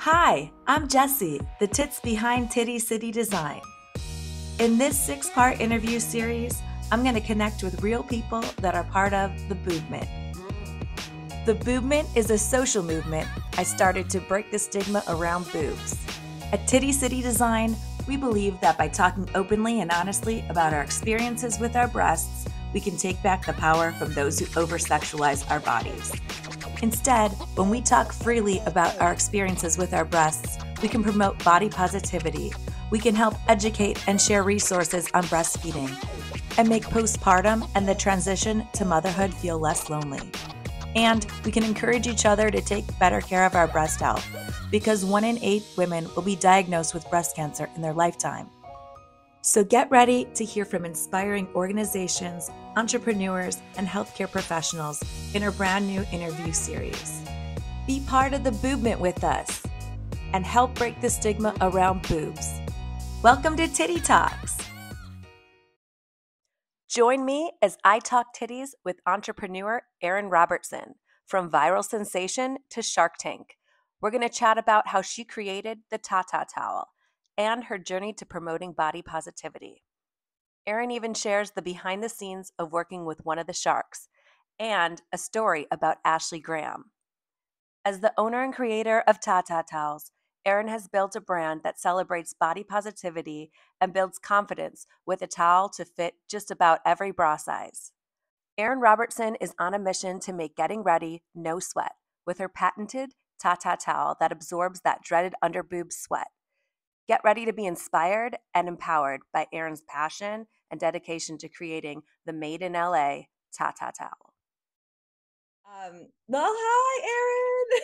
Hi, I'm Jessie, the tits behind Titty City Design. In this 6-part interview series, I'm going to connect with real people that are part of The Boobment. The Boobment is a social movement I started to break the stigma around boobs. At Titty City Design, we believe that by talking openly and honestly about our experiences with our breasts, we can take back the power from those who over-sexualize our bodies. Instead, when we talk freely about our experiences with our breasts, we can promote body positivity. We can help educate and share resources on breastfeeding and make postpartum and the transition to motherhood feel less lonely. And we can encourage each other to take better care of our breast health, because 1 in 8 women will be diagnosed with breast cancer in their lifetime. So get ready to hear from inspiring organizations, entrepreneurs, and healthcare professionals in our brand new interview series. Be part of the Boobment with us and help break the stigma around boobs. Welcome to Titty Talks. Join me as I talk titties with entrepreneur Erin Robertson, from viral sensation to Shark Tank. We're going to chat about how she created the Ta-Ta Towel and her journey to promoting body positivity. Erin even shares the behind the scenes of working with one of the sharks and a story about Ashley Graham. As the owner and creator of Ta-Ta Towels, Erin has built a brand that celebrates body positivity and builds confidence with a towel to fit just about every bra size. Erin Robertson is on a mission to make getting ready no sweat with her patented Ta-Ta Towel that absorbs that dreaded underboob sweat. Get ready to be inspired and empowered by Erin's passion and dedication to creating the Made in LA Ta-Ta Towel. Well, hi,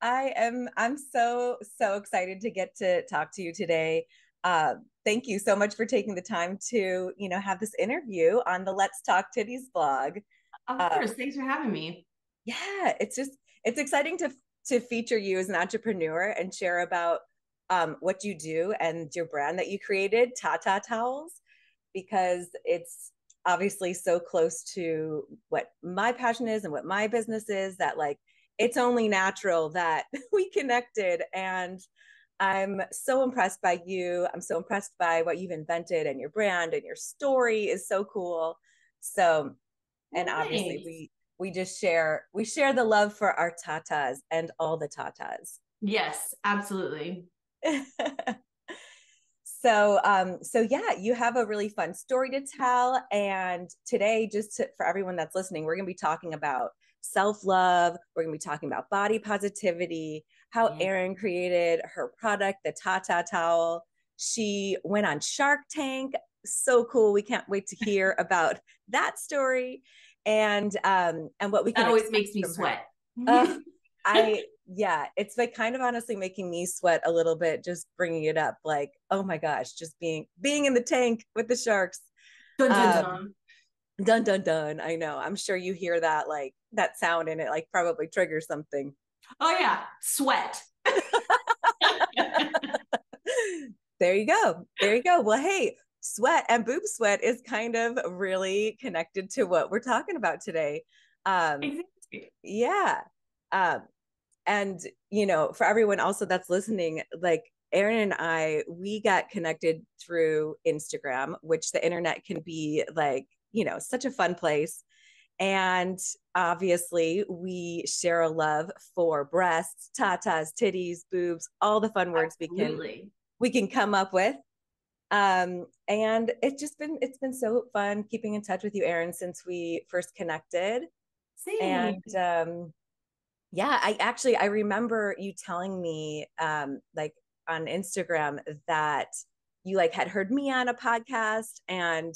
Erin. I'm so excited to get to talk to you today. Thank you so much for taking the time to, have this interview on the Let's Talk Titties blog. Of course. Thanks for having me. Yeah, it's exciting to feature you as an entrepreneur and share about what you do and your brand that you created, Ta-Ta Towels, because it's obviously so close to what my passion is and what my business is, that like, it's only natural that we connected. And I'm so impressed by you. I'm so impressed by what you've invented, and your brand and your story is so cool. So, and nice. Obviously we share the love for our tatas and all the tatas. Yes, absolutely. So yeah, you have a really fun story to tell. And today, for everyone that's listening, we're going to be talking about self-love. We're going to be talking about body positivity, how Erin created her product, the Ta-Ta Towel. She went on Shark Tank. So cool. We can't wait to hear about that story. And what we can always makes me sweat. It's like kind of honestly making me sweat a little bit, just bringing it up. Like, oh my gosh, just being in the tank with the sharks. Dun dun dun. Dun dun dun. I know. I'm sure you hear that, like that sound, and it like probably triggers something. Oh yeah. Sweat. There you go. There you go. Well, hey, sweat and boob sweat is kind of really connected to what we're talking about today. Exactly. Yeah. And, for everyone also that's listening, like Erin and I, we got connected through Instagram, which the internet can be like, such a fun place. And obviously we share a love for breasts, tatas, titties, boobs, all the fun words we can come up with. And it's been so fun keeping in touch with you, Erin, since we first connected. Same. And, yeah, I remember you telling me, like on Instagram, that you like had heard me on a podcast, and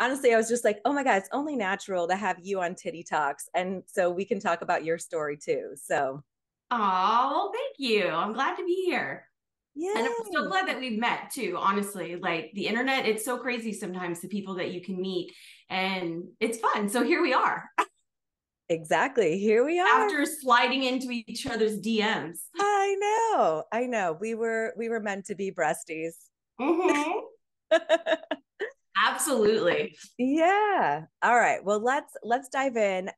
honestly, I was just like, oh my God, it's only natural to have you on Titty Talks. And so we can talk about your story too. So. Oh, thank you. I'm glad to be here. Yeah. And I'm so glad that we've met too, honestly. Like the internet, it's so crazy sometimes, the people that you can meet, and it's fun. So here we are. Exactly. Here we are. After sliding into each other's DMs. I know. We were meant to be breasties. Mm-hmm. Absolutely. Yeah. All right. Well, let's dive in.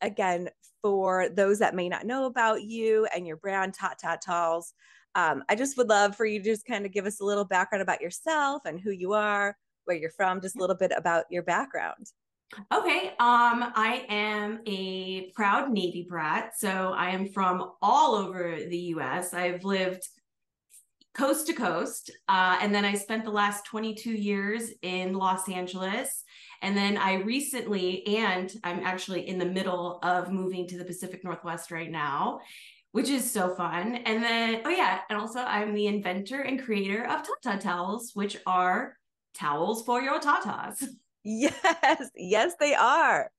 again, for those that may not know about you and your brand, Ta-Ta Towels, I just would love for you to just kind of give us a little background about yourself and who you are, where you're from, just a little bit about your background. Okay. I am a proud Navy brat. So I am from all over the US. I've lived coast to coast. And then I spent the last 22 years in Los Angeles. And then I recently, and I'm actually in the middle of moving to the Pacific Northwest right now, which is so fun. And then, oh yeah. And also I'm the inventor and creator of Ta-Ta Towels, which are towels for your tatas. Yes. Yes, they are.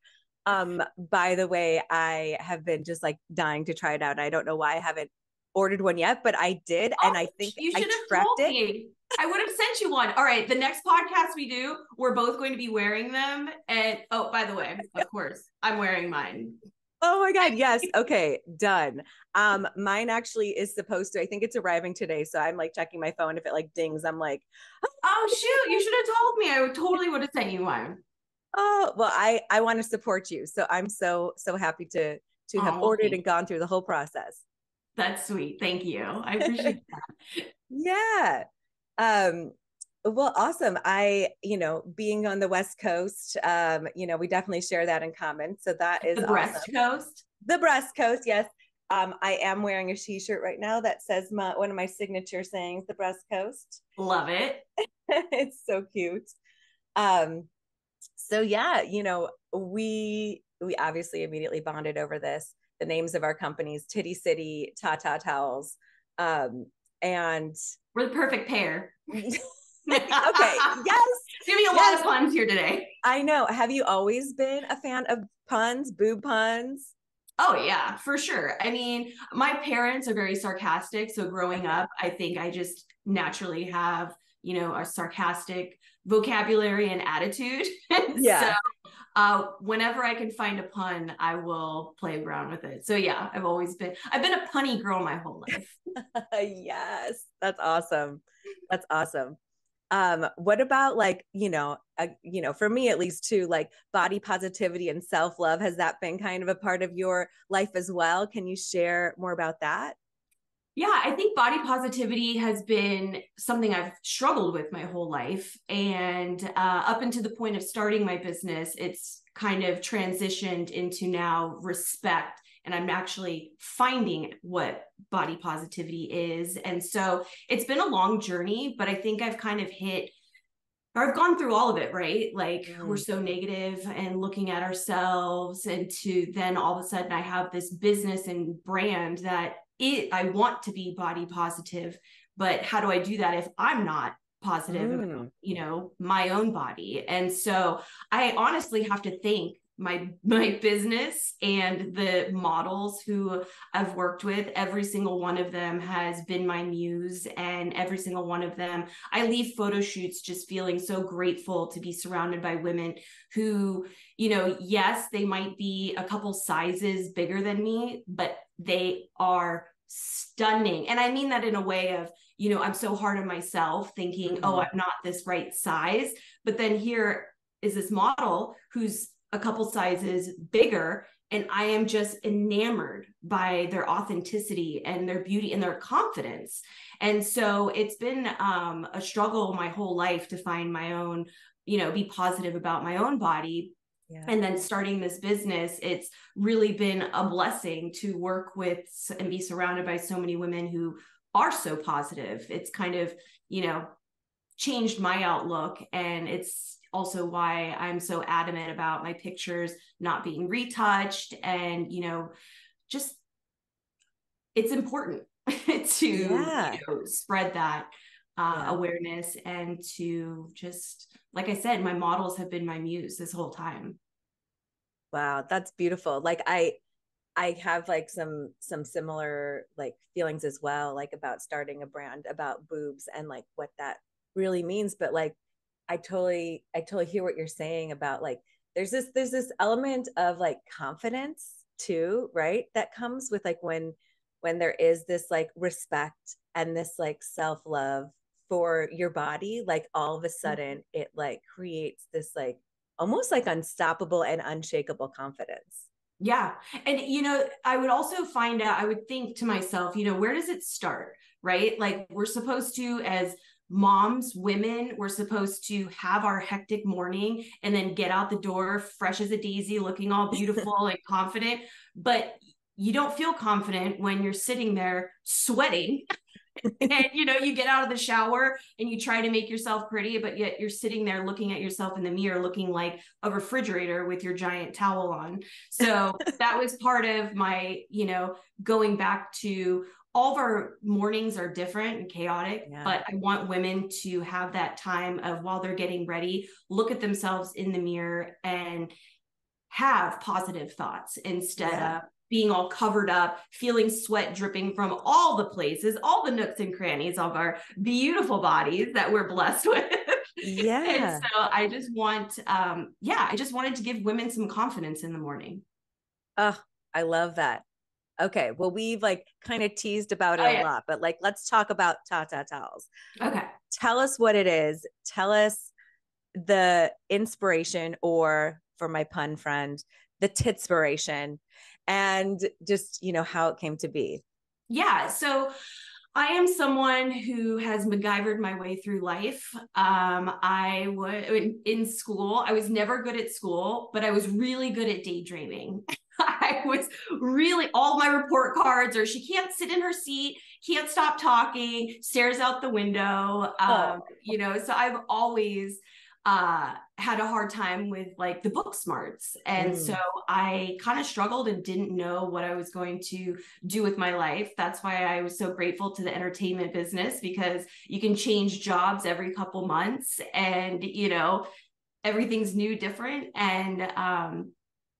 By the way, I have been just like dying to try it out. I don't know why I haven't ordered one yet, but I did. Oh, and I think you should have told me. I would have sent you one. All right. The next podcast we do, we're both going to be wearing them. And oh, by the way, of course, I'm wearing mine. Oh my God. Yes. Okay. Done. Mine actually is supposed to, I think it's arriving today. So I'm like checking my phone. If it like dings, I'm like, oh shoot. You should have told me. I would totally would have sent you one. Oh, well, I want to support you. So I'm so happy to have ordered and gone through the whole process. That's sweet. Thank you. I appreciate that. Yeah. Well, awesome. Being on the West Coast, we definitely share that in common. So that is the Breast Coast. The Breast Coast. Yes. I am wearing a t-shirt right now that says one of my signature sayings, the Breast Coast. Love it. It's so cute. So yeah, we obviously immediately bonded over this, the names of our companies, Titty City, Ta-Ta Towels. And we're the perfect pair. Okay. Yes. Give me a lot of puns here today. I know. Have you always been a fan of puns, boob puns? Oh yeah, for sure. I mean, my parents are very sarcastic. So growing up, I think I just naturally have, a sarcastic vocabulary and attitude. Yeah. So whenever I can find a pun, I will play around with it. So yeah, I've been a punny girl my whole life. Yes. That's awesome. That's awesome. What about for me at least too, like body positivity and self-love, has that been kind of a part of your life as well? Can you share more about that? Yeah, I think body positivity has been something I've struggled with my whole life. And up until the point of starting my business, it's kind of transitioned into now respect. And I'm actually finding what body positivity is. And so it's been a long journey, but I think I've kind of I've gone through all of it, right? Like we're so negative and looking at ourselves, and to then all of a sudden I have this business and brand that I want to be body positive, but how do I do that if I'm not positive about, my own body? And so I honestly have to thank my business and the models who I've worked with. Every single one of them has been my muse, and every single one of them, I leave photo shoots just feeling so grateful to be surrounded by women who, yes, they might be a couple sizes bigger than me, but they are stunning. And I mean that in a way of, I'm so hard on myself thinking, oh, I'm not this right size. But then here is this model who's a couple sizes bigger, and I am just enamored by their authenticity and their beauty and their confidence. And so it's been a struggle my whole life to find my own, be positive about my own body. Yeah. And then starting this business, it's really been a blessing to work with and be surrounded by so many women who are so positive. It's kind of, changed my outlook, and it's also why I'm so adamant about my pictures not being retouched, and just it's important to spread that awareness, and to just, like I said, my models have been my muse this whole time. Wow, that's beautiful. Like I have like some similar like feelings as well, like about starting a brand about boobs and like what that really means, but like I totally hear what you're saying about like, there's this element of like confidence too, right? That comes with like when there is this like respect and this like self-love for your body, like all of a sudden it like creates this like, almost like unstoppable and unshakable confidence. Yeah. And, you know, I would also find out, I would think to myself, you know, where does it start? Right? Like, we're supposed to, as moms, women, we're supposed to have our hectic morning and then get out the door fresh as a daisy, looking all beautiful and confident. But you don't feel confident when you're sitting there sweating and, you know, you get out of the shower and you try to make yourself pretty, but yet you're sitting there looking at yourself in the mirror, looking like a refrigerator with your giant towel on. So that was part of my, you know, going back to all of our mornings are different and chaotic, yeah. But I want women to have that time of, while they're getting ready, look at themselves in the mirror and have positive thoughts instead yeah. of being all covered up, feeling sweat dripping from all the places, all the nooks and crannies of our beautiful bodies that we're blessed with. Yeah. And so I just want, I just wanted to give women some confidence in the morning. Oh, I love that. Okay. Well, we've like kind of teased about it a lot, but like, let's talk about Ta-Ta Towels. Okay. Tell us what it is. Tell us the inspiration, or for my pun friend, the titspiration, and just, you know, how it came to be. Yeah. So I am someone who has MacGyvered my way through life. I was in school. I was never good at school, but I was really good at daydreaming. I was really, all my report cards are, she can't sit in her seat, can't stop talking, stares out the window. You know, so I've always had a hard time with like the book smarts. And so I kind of struggled and didn't know what I was going to do with my life. That's why I was so grateful to the entertainment business, because you can change jobs every couple months and, you know, everything's new, different. And,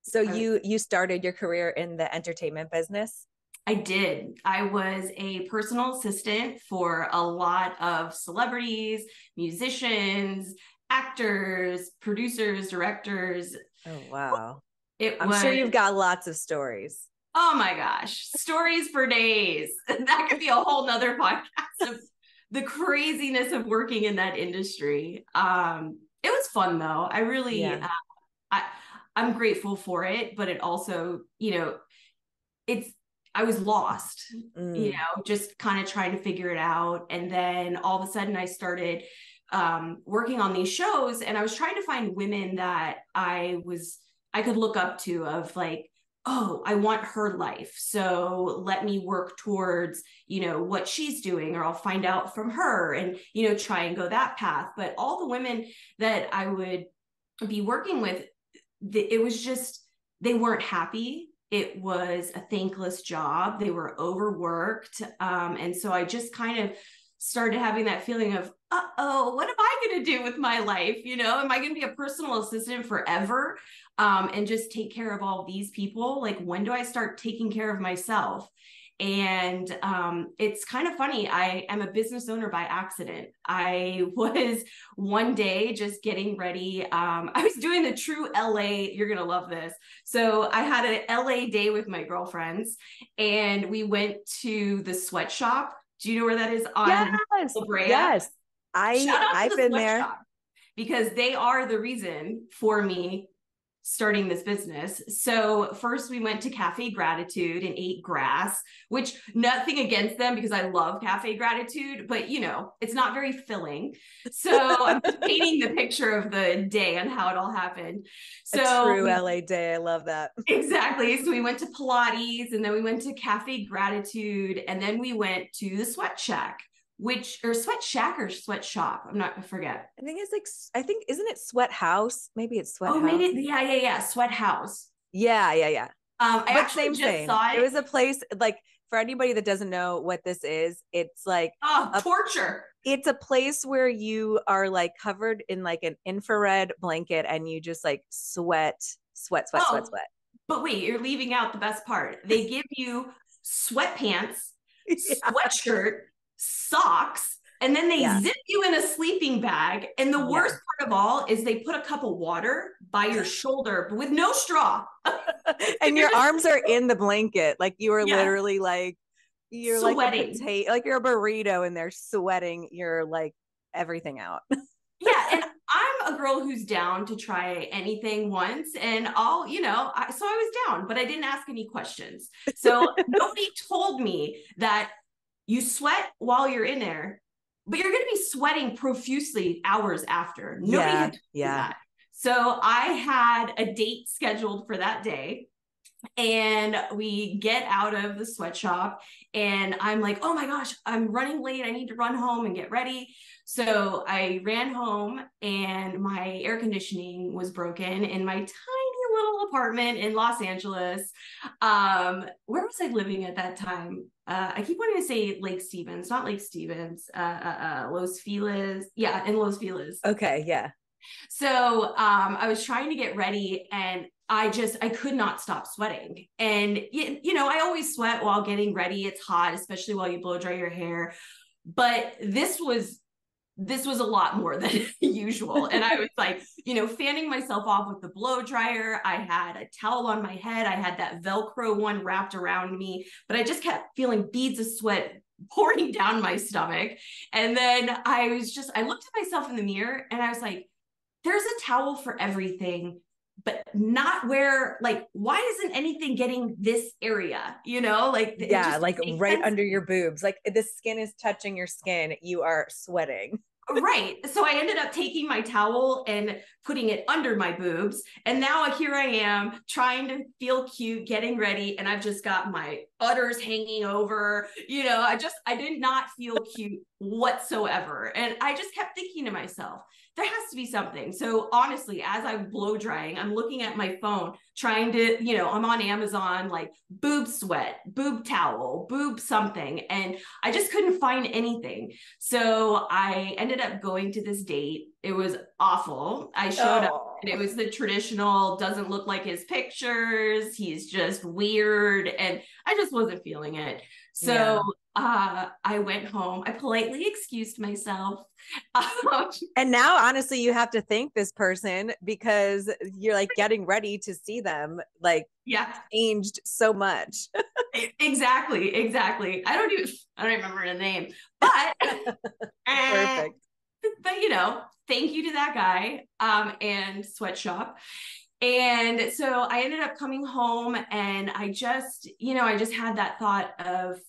so you started your career in the entertainment business? I did. I was a personal assistant for a lot of celebrities, musicians, actors, producers, directors. Oh, wow. I'm sure you've got lots of stories. Oh my gosh. Stories for days. That could be a whole nother podcast of the craziness of working in that industry. It was fun though. I really, I'm grateful for it, but it also, you know, I was lost, you know, just kind of trying to figure it out. And then all of a sudden I started working on these shows, and I was trying to find women that I could look up to, of like, oh, I want her life. So let me work towards, you know, what she's doing, or I'll find out from her and, you know, try and go that path. But all the women that I would be working with, it was just, they weren't happy. It was a thankless job. They were overworked. And so I just kind of started having that feeling of, what am I going to do with my life? You know, am I going to be a personal assistant forever? And just take care of all these people? Like, when do I start taking care of myself? And it's kind of funny. I am a business owner by accident. I was one day just getting ready. I was doing the true LA. You're going to love this. So I had an LA day with my girlfriends, and we went to the sweatshop. Do you know where that is? On La Brea? Yes. I've been there, because they are the reason for me starting this business. So first we went to Cafe Gratitude and ate grass, which, nothing against them, because I love Cafe Gratitude, but you know, it's not very filling. So I'm painting the picture of the day and how it all happened. So a true LA day. I love that. Exactly. So we went to Pilates, and then we went to Cafe Gratitude, and then we went to the Sweat Shack, sweatshop. I forget. I think it's like, isn't it Sweat House? Maybe it's Sweat House. Oh, maybe. Yeah. Sweat House. Yeah. I actually just saw it. It was a place, like, for anybody that doesn't know what this is, it's like torture. It's a place where you are like covered in like an infrared blanket, and you just like sweat. But wait, you're leaving out the best part. They give you sweatpants, sweatshirt, socks, and then they zip you in a sleeping bag. And the worst part of all is they put a cup of water by your shoulder, but with no straw. And your arms are in the blanket. Like, you are literally like, you're sweating. Like a potato, like you're a burrito, and they're sweating your like everything out. Yeah. And I'm a girl who's down to try anything once, and I'll, you know, so I was down, but I didn't ask any questions. So nobody told me that you sweat while you're in there, but you're going to be sweating profusely hours after. Nobody had to do that. So I had a date scheduled for that day, and we get out of the sweatshop, and I'm like, oh my gosh, I'm running late. I need to run home and get ready. So I ran home, and my air conditioning was broken in my tiny little apartment in Los Angeles. Where was I living at that time? I keep wanting to say Lake Stevens, not Lake Stevens, Los Feliz. Yeah, in Los Feliz. Okay, yeah. So I was trying to get ready, and I could not stop sweating. And, you know, I always sweat while getting ready. It's hot, especially while you blow dry your hair. But this was a lot more than usual. And I was like, you know, fanning myself off with the blow dryer. I had a towel on my head. I had that Velcro one wrapped around me, but I just kept feeling beads of sweat pouring down my stomach. And then I looked at myself in the mirror, and I was like, there's a towel for everything, but not where, like, why isn't anything getting this area? You know, like, yeah, like right under your boobs, like the skin is touching your skin. You are sweating. Right. So I ended up taking my towel and putting it under my boobs. And now here I am trying to feel cute, getting ready. And I've just got my udders hanging over, you know, I did not feel cute whatsoever. And I just kept thinking to myself, there has to be something. So honestly, as I'm blow drying, I'm looking at my phone, trying to, you know, I'm on Amazon, like boob sweat, boob towel, boob something. And I just couldn't find anything. So I ended up going to this date. It was awful. I showed up, and it was the traditional, doesn't look like his pictures. He's just weird. And I just wasn't feeling it. So I went home. I politely excused myself. And now, honestly, you have to thank this person, because you're like getting ready to see them, like, changed so much. Exactly. I don't remember the name, but, perfect. But, you know, thank you to that guy, and sweatshop. And so I ended up coming home, and I just had that thought of,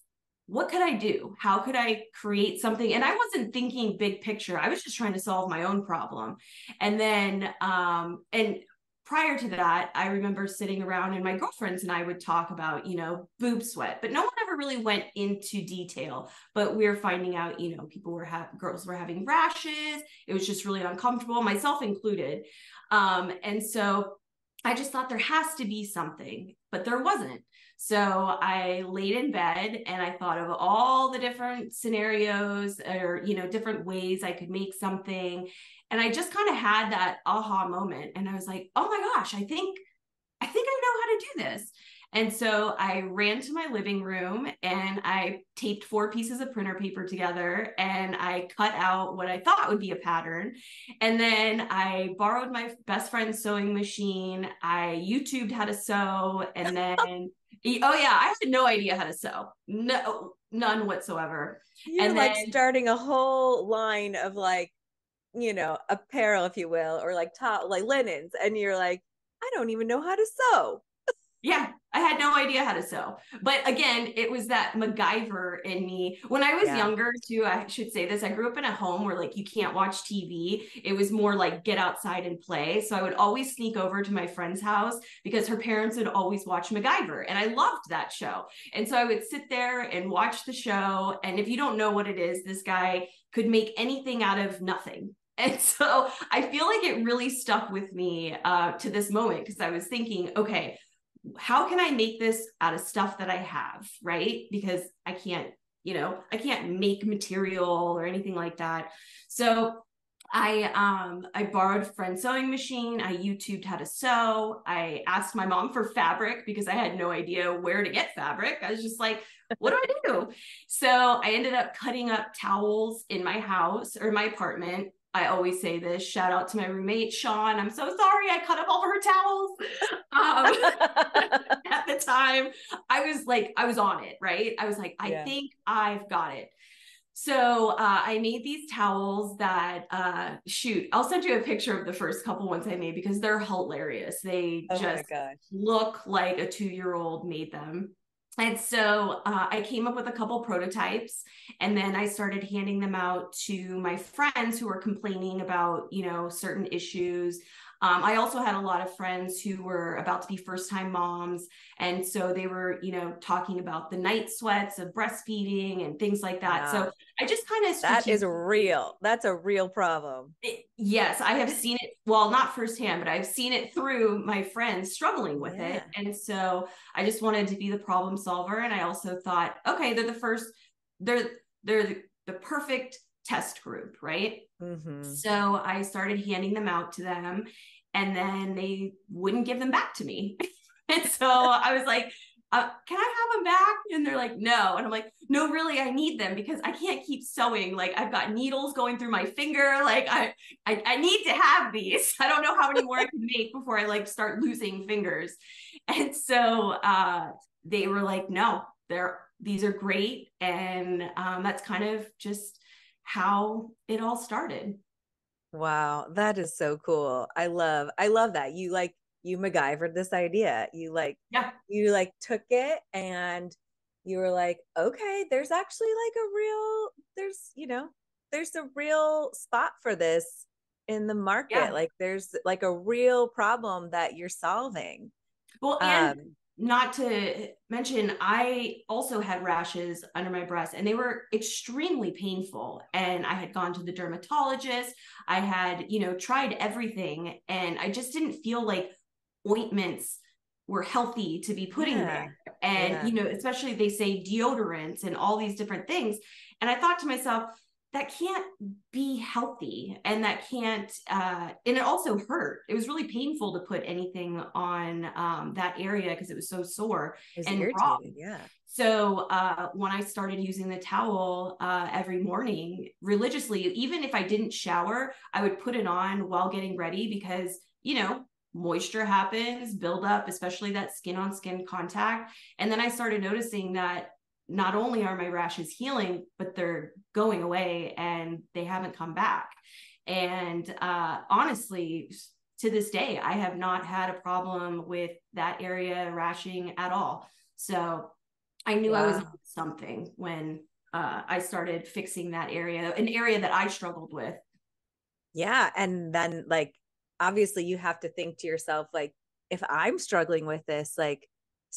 what could I do? How could I create something? And I wasn't thinking big picture. I was just trying to solve my own problem. And then, and prior to that, I remember sitting around, and my girlfriends and I would talk about, you know, boob sweat, but no one ever really went into detail. But we were finding out, you know, girls were having rashes. It was just really uncomfortable, myself included. And so I just thought there has to be something, but there wasn't. So I laid in bed, and I thought of all the different scenarios, or, you know, different ways I could make something. And I just kind of had that aha moment. And I was like, oh my gosh, I think I know how to do this. And so I ran to my living room, and I taped 4 pieces of printer paper together, and I cut out what I thought would be a pattern. And then I borrowed my best friend's sewing machine. I YouTubed how to sew. And then, I had no idea how to sew. No, none whatsoever. You're like starting a whole line of, like, you know, apparel, if you will, or like top, like linens. And you're like, I don't even know how to sew. Yeah, I had no idea how to sew. But again, it was that MacGyver in me. When I was younger too, I should say this, I grew up in a home where, like, you can't watch TV. It was more like get outside and play. So I would always sneak over to my friend's house, because her parents would always watch MacGyver. And I loved that show. And so I would sit there and watch the show. And if you don't know what it is, this guy could make anything out of nothing. And so I feel like it really stuck with me to this moment, because I was thinking, okay, how can I make this out of stuff that I have, right? Because I can't make material or anything like that. So I borrowed friend's sewing machine. I YouTubed how to sew. I asked my mom for fabric, because I had no idea where to get fabric. I was just like, what do I do? So I ended up cutting up towels in my house, or my apartment. I always say this, shout out to my roommate, Sean. I'm so sorry I cut up all of her towels. At the time I was on it, right? I was like, I think I've got it. So I made these towels that, shoot, I'll send you a picture of the first couple ones I made because they're hilarious. They just look like a 2-year-old made them. And so I came up with a couple prototypes, and then I started handing them out to my friends who were complaining about, you know, certain issues. I also had a lot of friends who were about to be first-time moms. And so they were, you know, talking about the night sweats of breastfeeding and things like that. Yeah. So I just kind of— That is real. That's a real problem. Yes. I have seen it. Well, not firsthand, but I've seen it through my friends struggling with it. And so I just wanted to be the problem solver. And I also thought, okay, they're the first, they're the perfect test group, right? Mm-hmm. So I started handing them out to them, and then they wouldn't give them back to me. And so I was like, can I have them back? And they're like, no. And I'm like, no, really, I need them because I can't keep sewing. Like, I've got needles going through my finger. Like, I need to have these. I don't know how many more I can make before I like start losing fingers. And so they were like, no, these are great. And that's kind of just how it all started. Wow. That is so cool. I love that. You MacGyvered this idea. You took it and you were like, okay, there's actually like a real, there's a real spot for this in the market. Yeah. Like there's like a real problem that you're solving. Well, and not to mention, I also had rashes under my breast, and they were extremely painful. And I had gone to the dermatologist. I had, tried everything, and I just didn't feel like ointments were healthy to be putting there. And, especially they say deodorants and all these different things. And I thought to myself, that can't be healthy, and that can't, and it also hurt. It was really painful to put anything on that area because it was so sore and raw. Yeah. So when I started using the towel every morning religiously, even if I didn't shower, I would put it on while getting ready because, moisture happens, build up, especially that skin on skin contact. And then I started noticing that not only are my rashes healing, but they're going away and they haven't come back. And honestly, to this day, I have not had a problem with that area rashing at all. So I knew I was on something when I started fixing that area, an area that I struggled with. Yeah. And then obviously you have to think to yourself, if I'm struggling with this,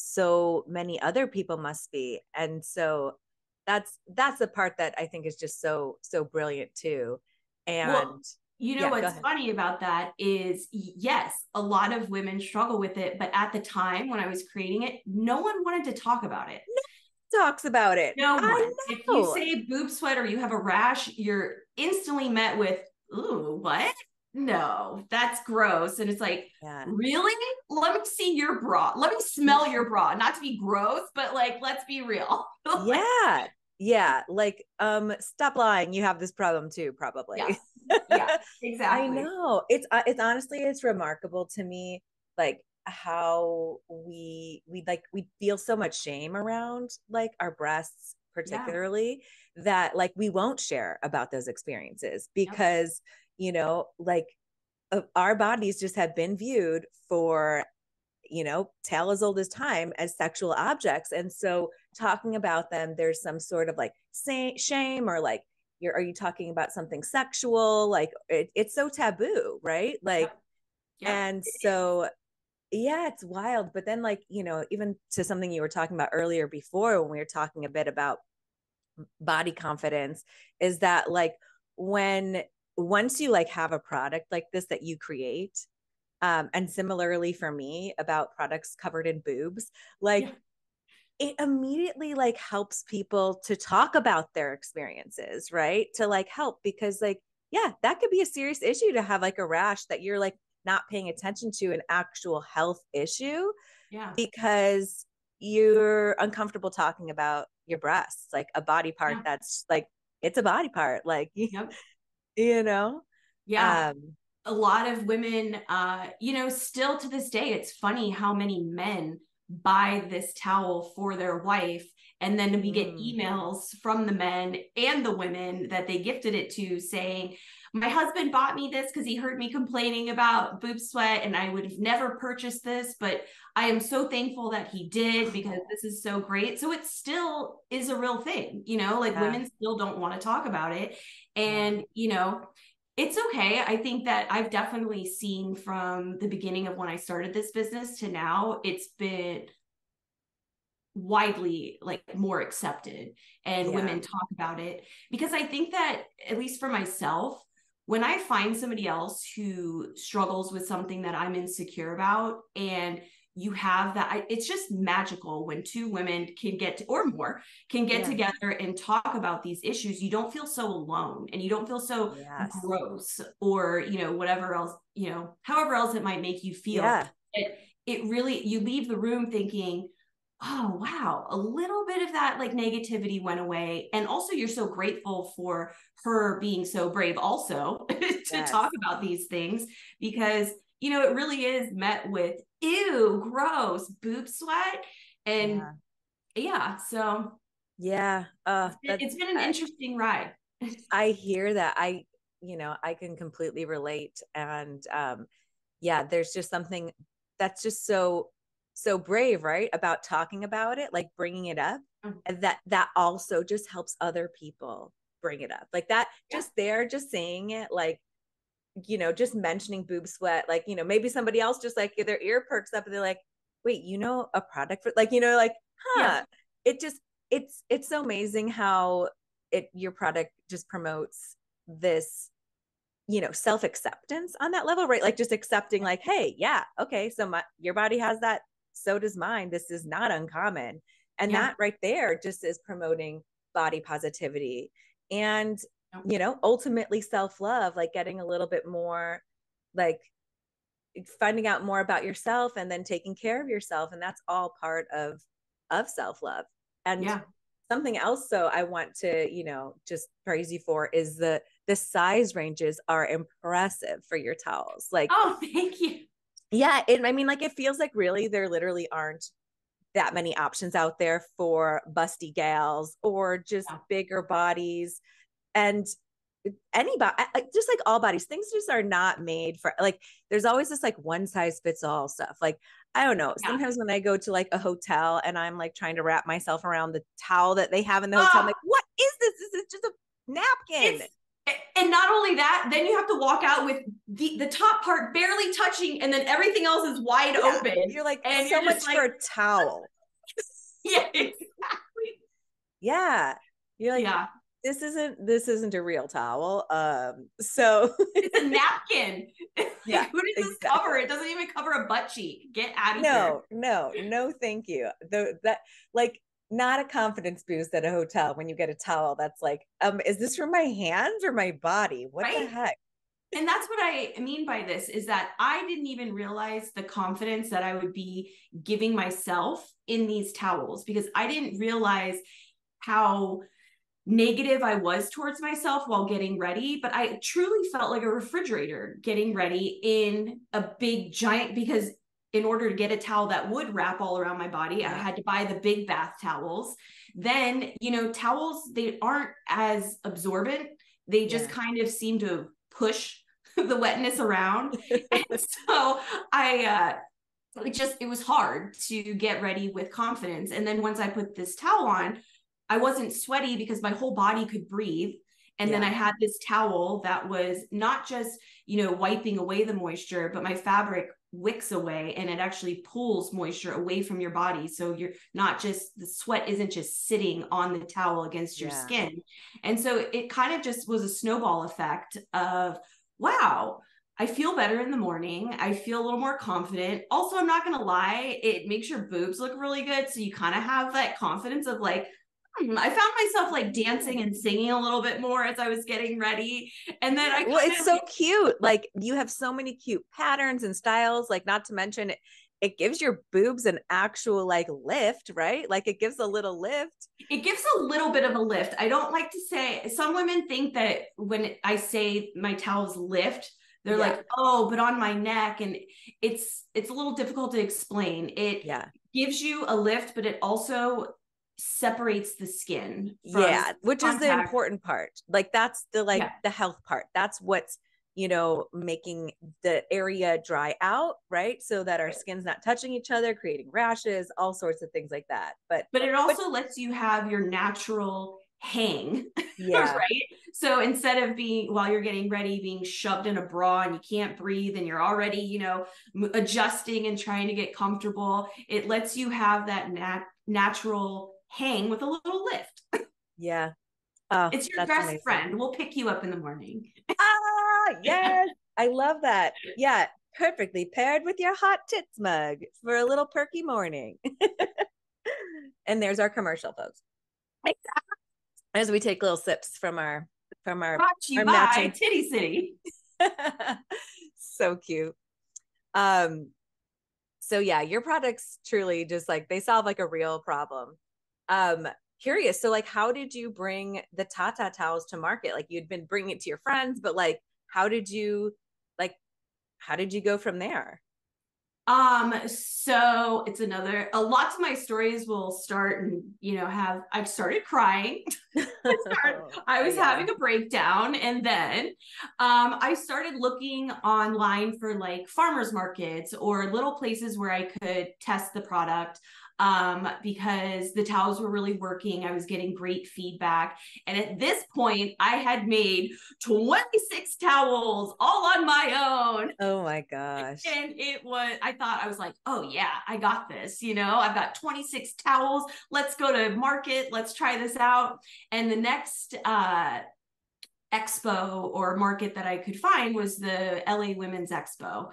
so many other people must be. And so that's the part that I think is just so brilliant too. And what's funny about that is, yes, a lot of women struggle with it, but at the time when I was creating it, no one wanted to talk about it. Talks about it. No one. If you say boob sweat or you have a rash, you're instantly met with, ooh, what? No, that's gross. And it's like, really? Let me see your bra. Let me smell your bra. Not to be gross, but let's be real. Yeah. Yeah. Stop lying. You have this problem too, probably. Yeah, exactly. I know. It's honestly, it's remarkable to me, how we feel so much shame around our breasts particularly that we won't share about those experiences because our bodies just have been viewed for, tale as old as time as sexual objects. And so talking about them, there's some sort of shame or are you talking about something sexual? It's so taboo, right? And so, it's wild. But then even to something you were talking about earlier before, when we were talking a bit about body confidence, is that once you have a product like this that you create, and similarly for me about products covered in boobs, it immediately helps people to talk about their experiences, right? To help, because that could be a serious issue to have a rash that you're not paying attention to, an actual health issue, because you're uncomfortable talking about your breasts, a body part that's it's a body part, a lot of women, still to this day, it's funny how many men buy this towel for their wife And then we get emails from the men and the women that they gifted it to saying, my husband bought me this because he heard me complaining about boob sweat and I would have never purchased this, but I am so thankful that he did because this is so great. So it still is a real thing, you know, like women still don't want to talk about it. And, you know, it's okay. I think that I've definitely seen from the beginning of when I started this business to now, it's been widely like more accepted and women talk about it because I think that at least for myself, when I find somebody else who struggles with something that I'm insecure about and you have that, it's just magical when two women can get to, or more can get together and talk about these issues. You don't feel so alone and you don't feel so gross or, you know, whatever else, you know, however else it might make you feel. It really, you leave the room thinking, oh, wow, a little bit of that like negativity went away. And also you're so grateful for her being so brave also to talk about these things because, you know, it really is met with, ew, gross, boob sweat. And so it's been an interesting ride. I hear that. You know, I can completely relate. And there's just something that's just so brave, right? About talking about it, like bringing it up. And that also just helps other people bring it up like that. Just there, just saying it, like, you know, just mentioning boob sweat, like, you know, maybe somebody else just like their ear perks up and they're like, wait, you know, a product for like, you know, like, It just, it's so amazing how your product just promotes this, you know, self-acceptance on that level, right? Like just accepting like, hey, yeah, okay. So your body has that. So does mine. This is not uncommon. And that right there just is promoting body positivity and, you know, ultimately self-love, like getting a little bit more, like finding out more about yourself and then taking care of yourself. And that's all part of self-love. And something else. So I want to, you know, just praise you for is the size ranges are impressive for your towels. Like, oh, thank you. Yeah. And I mean, like, it feels like really there literally aren't that many options out there for busty gals or just bigger bodies and anybody, just like all bodies, things just are not made for like, there's always this like one size fits all stuff. Like, I don't know. Sometimes when I go to like a hotel and I'm like trying to wrap myself around the towel that they have in the hotel, I'm like, what is this? This is just a napkin. And not only that, then you have to walk out with the top part barely touching and then everything else is wide open. You're like, and so much like, for a towel. Yeah, exactly. Yeah. You're like, this isn't a real towel. So it's a napkin. Yeah, who does this cover? It doesn't even cover a butt cheek. Get out of here. No, thank you. That like, not a confidence boost at a hotel when you get a towel that's like, is this for my hands or my body? What the heck? And that's what I mean by this is that I didn't even realize the confidence that I would be giving myself in these towels because I didn't realize how negative I was towards myself while getting ready. But I truly felt like a refrigerator getting ready in a big giant, because in order to get a towel that would wrap all around my body, I had to buy the big bath towels. Then, you know, towels, they aren't as absorbent. They just kind of seem to push the wetness around. And so it was hard to get ready with confidence. And then once I put this towel on, I wasn't sweaty because my whole body could breathe. And then I had this towel that was not just, you know, wiping away the moisture, but my fabric wicks away and it actually pulls moisture away from your body. So you're not just, the sweat isn't just sitting on the towel against your skin. And so it kind of just was a snowball effect of, wow, I feel better in the morning. I feel a little more confident. Also, I'm not going to lie, it makes your boobs look really good. So you kind of have that confidence of like, I found myself like dancing and singing a little bit more as I was getting ready. And then it's so cute. Like you have so many cute patterns and styles, like not to mention it gives your boobs an actual like lift, right? Like it gives a little lift. It gives a little bit of a lift. I don't like to say, some women think that when I say my towels lift, they're like, oh, but on my neck. And it's a little difficult to explain. It gives you a lift, but it also separates the skin from which contact. Is the important part. Like that's the the health part. That's what's, you know, making the area dry out, right? So that our skin's not touching each other, creating rashes, all sorts of things like that. But it also lets you have your natural hang, right? So instead of being, while you're getting ready, being shoved in a bra and you can't breathe and you're already, you know, adjusting and trying to get comfortable, it lets you have that natural hang with a little lift. Yeah. Oh, it's your best friend. We'll pick you up in the morning. Ah, yes. I love that. Yeah. Perfectly paired with your hot tits mug for a little perky morning. And there's our commercial, folks. Exactly. As we take little sips from our matching Titty City. So cute. So yeah, your products truly just like, they solve like a real problem. Curious. So like, how did you bring the Ta-Ta towels to market? Like you'd been bringing it to your friends, but like, how did you go from there? So it's lots of my stories will start and, you know, I've started crying. I was having a breakdown. And then, I started looking online for like farmers markets or little places where I could test the product. Because the towels were really working. I was getting great feedback. And at this point I had made 26 towels all on my own. Oh my gosh. And I was like, oh yeah, I got this. You know, I've got 26 towels. Let's go to market. Let's try this out. And the next, expo or market that I could find was the LA Women's Expo.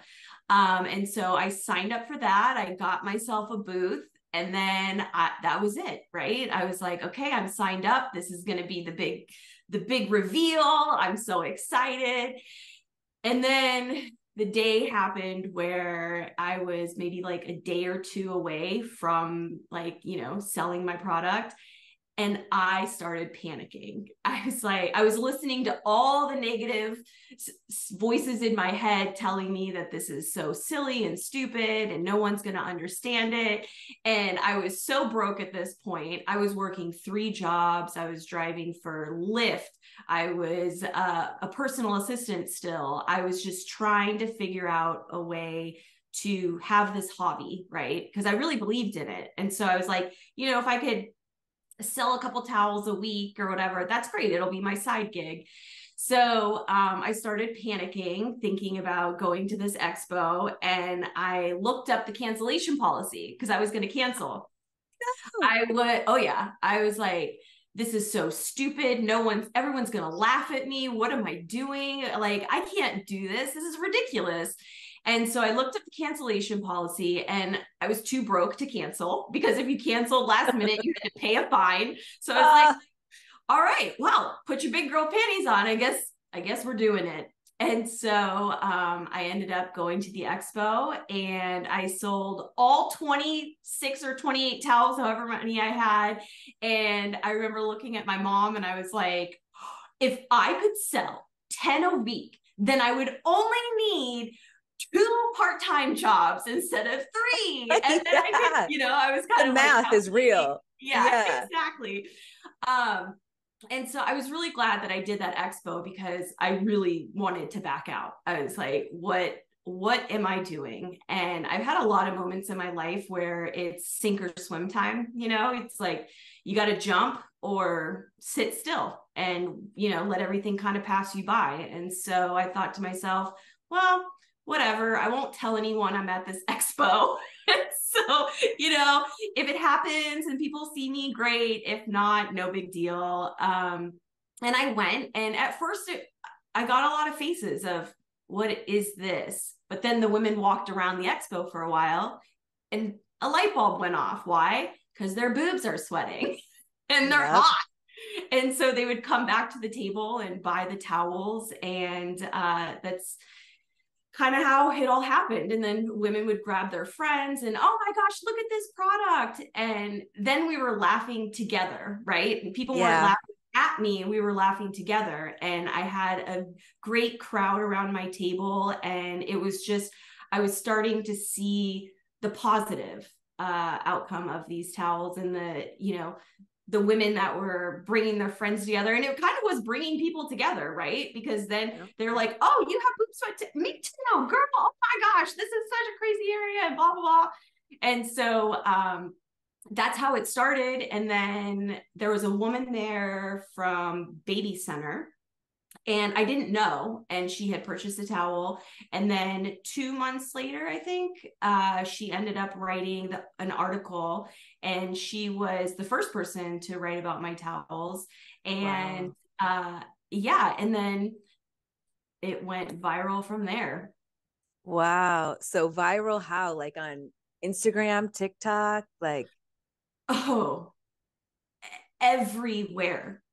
And so I signed up for that. I got myself a booth. And then that was it, right? I was like, okay, I'm signed up. This is going to be the big reveal. I'm so excited. And then the day happened where I was maybe like a day or two away from like, you know, selling my product. And I started panicking. I was like, I was listening to all the negative voices in my head telling me that this is so silly and stupid and no one's going to understand it. And I was so broke at this point. I was working 3 jobs. I was driving for Lyft. I was a personal assistant still. I was just trying to figure out a way to have this hobby, right? Because I really believed in it. And so I was like, you know, if I could sell a couple towels a week or whatever, that's great. It'll be my side gig. So I started panicking, thinking about going to this expo, and I looked up the cancellation policy because I was going to cancel. No. I was like, this is so stupid. Everyone's going to laugh at me. What am I doing? Like, I can't do this. This is ridiculous. And so I looked up the cancellation policy and I was too broke to cancel because if you canceled last minute, you had to pay a fine. So I was like, all right, well, put your big girl panties on. I guess we're doing it. And so I ended up going to the expo and I sold all 26 or 28 towels, however many I had. And I remember looking at my mom and I was like, if I could sell 10 a week, then I would only need 2 part-time jobs instead of 3. And then I could, you know, I was kind of like, math is real. Yeah, exactly. And so I was really glad that I did that expo because I really wanted to back out. I was like, what am I doing? And I've had a lot of moments in my life where it's sink or swim time. You know, it's like, you got to jump or sit still and, you know, let everything kind of pass you by. And so I thought to myself, well, whatever, I won't tell anyone I'm at this expo. So, you know, if it happens and people see me, great. If not, no big deal. And I went, and at first I got a lot of faces of, what is this? But then the women walked around the expo for a while and a light bulb went off. Why? Because their boobs are sweating and they're hot. And so they would come back to the table and buy the towels. And that's kind of how it all happened. And then women would grab their friends and, oh my gosh, look at this product. And then we were laughing together, right? And people weren't laughing at me, and we were laughing together. And I had a great crowd around my table. And it was just, I was starting to see the positive outcome of these towels, and the, you know, the women that were bringing their friends together. And it kind of was bringing people together, right? Because then they're like, oh, you have boob sweat me too, girl. Oh my gosh, this is such a crazy area, and blah, blah, blah. And so that's how it started. And then there was a woman there from Baby Center, and I didn't know, and she had purchased a towel. And then 2 months later, I think, she ended up writing an article, and she was the first person to write about my towels. And and then it went viral from there. Wow. So viral how? Like on Instagram, TikTok, like? Oh, everywhere.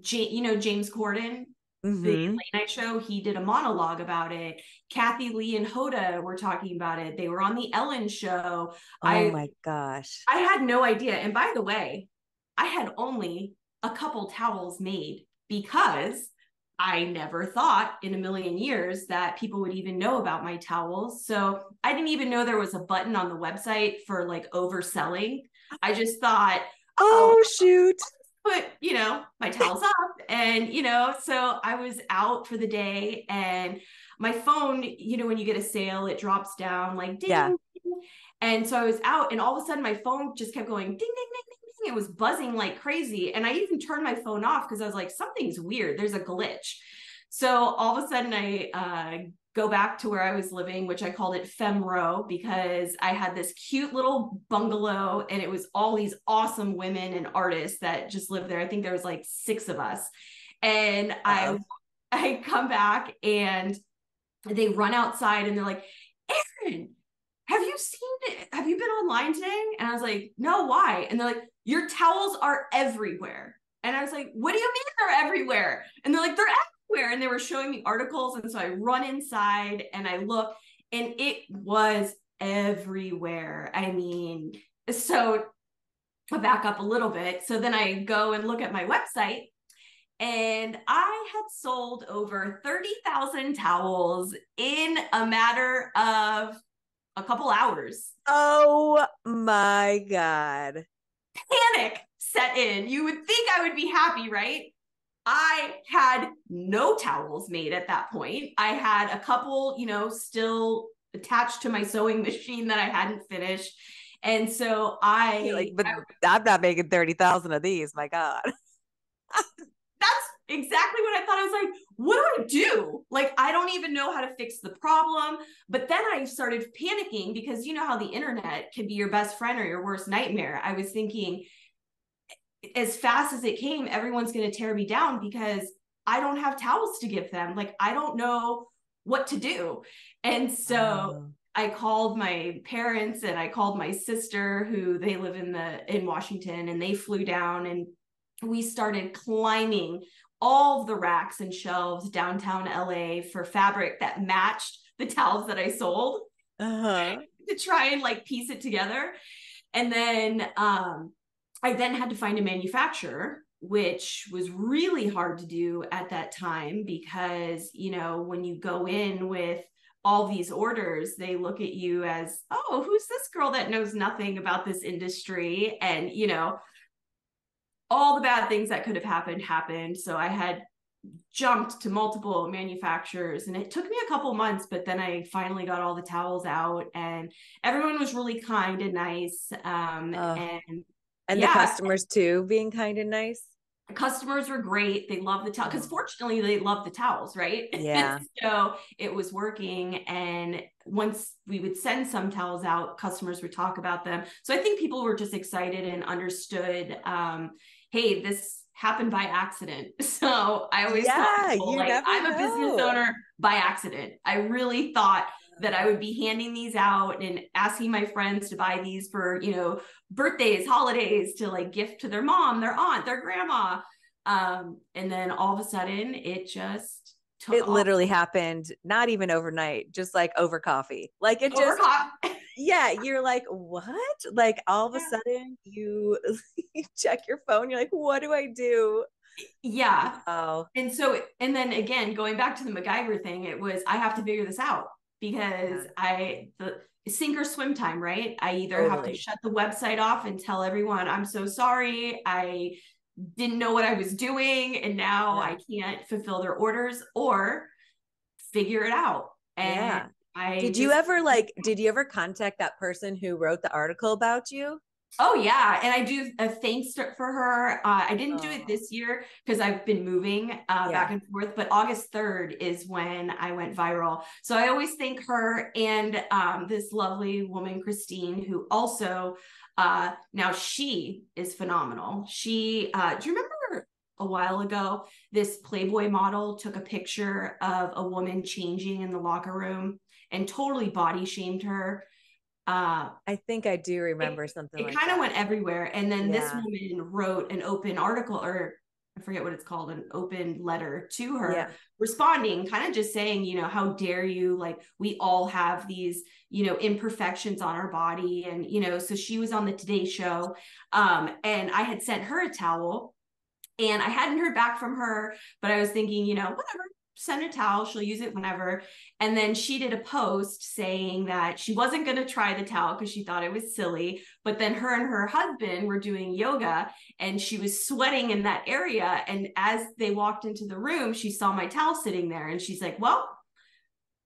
James Corden, the late night show, he did a monologue about it. Kathy Lee and Hoda were talking about it. They were on the Ellen show. Oh my gosh. I had no idea. And by the way, I had only a couple towels made because I never thought in a million years that people would even know about my towels. So I didn't even know there was a button on the website for like overselling. I just thought, oh shoot. Put, you know, my towels up, and, you know, so I was out for the day, and my phone, you know, when you get a sale, it drops down like ding, ding. And so I was out, and all of a sudden my phone just kept going ding, ding, ding, ding, ding. It was buzzing like crazy. And I even turned my phone off because I was like, something's weird. There's a glitch. So all of a sudden I go back to where I was living, which I called it Fem Row, because I had this cute little bungalow, and it was all these awesome women and artists that just lived there. I think there was like 6 of us. And I come back, and they run outside, and they're like, Erin, have you been online today? And I was like, no, why? And they're like, your towels are everywhere. And I was like, what do you mean they're everywhere? And they're like, they're everywhere. And they were showing me articles. And so I run inside and I look, and it was everywhere. I mean, so I back up a little bit. So then I go and look at my website, and I had sold over 30,000 towels in a matter of a couple hours. Oh my God. Panic set in. You would think I would be happy, right? I had no towels made at that point. I had a couple, you know, still attached to my sewing machine that I hadn't finished. And so I'm not making 30,000 of these. My God. That's exactly what I thought. I was like, what do? Like, I don't even know how to fix the problem. But then I started panicking because you know how the internet could be your best friend or your worst nightmare. I was thinking, as fast as it came, everyone's going to tear me down because I don't have towels to give them. Like, I don't know what to do. And so I called my parents, and I called my sister, who they live in Washington, and they flew down, and we started climbing all the racks and shelves downtown LA for fabric that matched the towels that I sold to try and like piece it together. And then, I then had to find a manufacturer, which was really hard to do at that time because, you know, when you go in with all these orders, they look at you as, oh, who's this girl that knows nothing about this industry? And, you know, all the bad things that could have happened. So I had jumped to multiple manufacturers, and it took me a couple months, but then I finally got all the towels out, and everyone was really kind and nice. And the customers too, being kind and nice. The customers were great. They loved the towel because fortunately they loved the towels, right? Yeah. So it was working. And once we would send some towels out, customers would talk about them. So I think people were just excited and understood, hey, this happened by accident. So I always thought, people, like, I'm a business owner by accident. I really thought that I would be handing these out and asking my friends to buy these for, you know, birthdays, holidays, to like gift to their mom, their aunt, their grandma. And then all of a sudden it just took off. Literally happened, not even overnight, just like over coffee. Like it just, you're like, what? Like all of a sudden you check your phone. You're like, what do I do? Yeah. Oh. And so, and then again, going back to the MacGyver thing, it was, I have to figure this out. Because sink or swim time, right? I either have to shut the website off and tell everyone, I'm so sorry, I didn't know what I was doing and now I can't fulfill their orders, or figure it out. And did you ever contact that person who wrote the article about you? Oh yeah. And I do a thanks for her. I didn't do it this year because I've been moving back and forth, but August 3rd is when I went viral. So I always thank her and this lovely woman, Christine, who also, now she is phenomenal. She, do you remember a while ago, this Playboy model took a picture of a woman changing in the locker room and totally body shamed her? I think I do remember something. It like kind of went everywhere. And then this woman wrote an open article, or I forget what it's called, an open letter to her, responding, kind of just saying, you know, how dare you? Like, we all have these, you know, imperfections on our body. And, you know, so she was on the Today Show. And I had sent her a towel and I hadn't heard back from her, but I was thinking, you know, whatever, send a towel, she'll use it whenever. And then she did a post saying that she wasn't going to try the towel because she thought it was silly, but then her and her husband were doing yoga and she was sweating in that area, and as they walked into the room she saw my towel sitting there and she's like, well,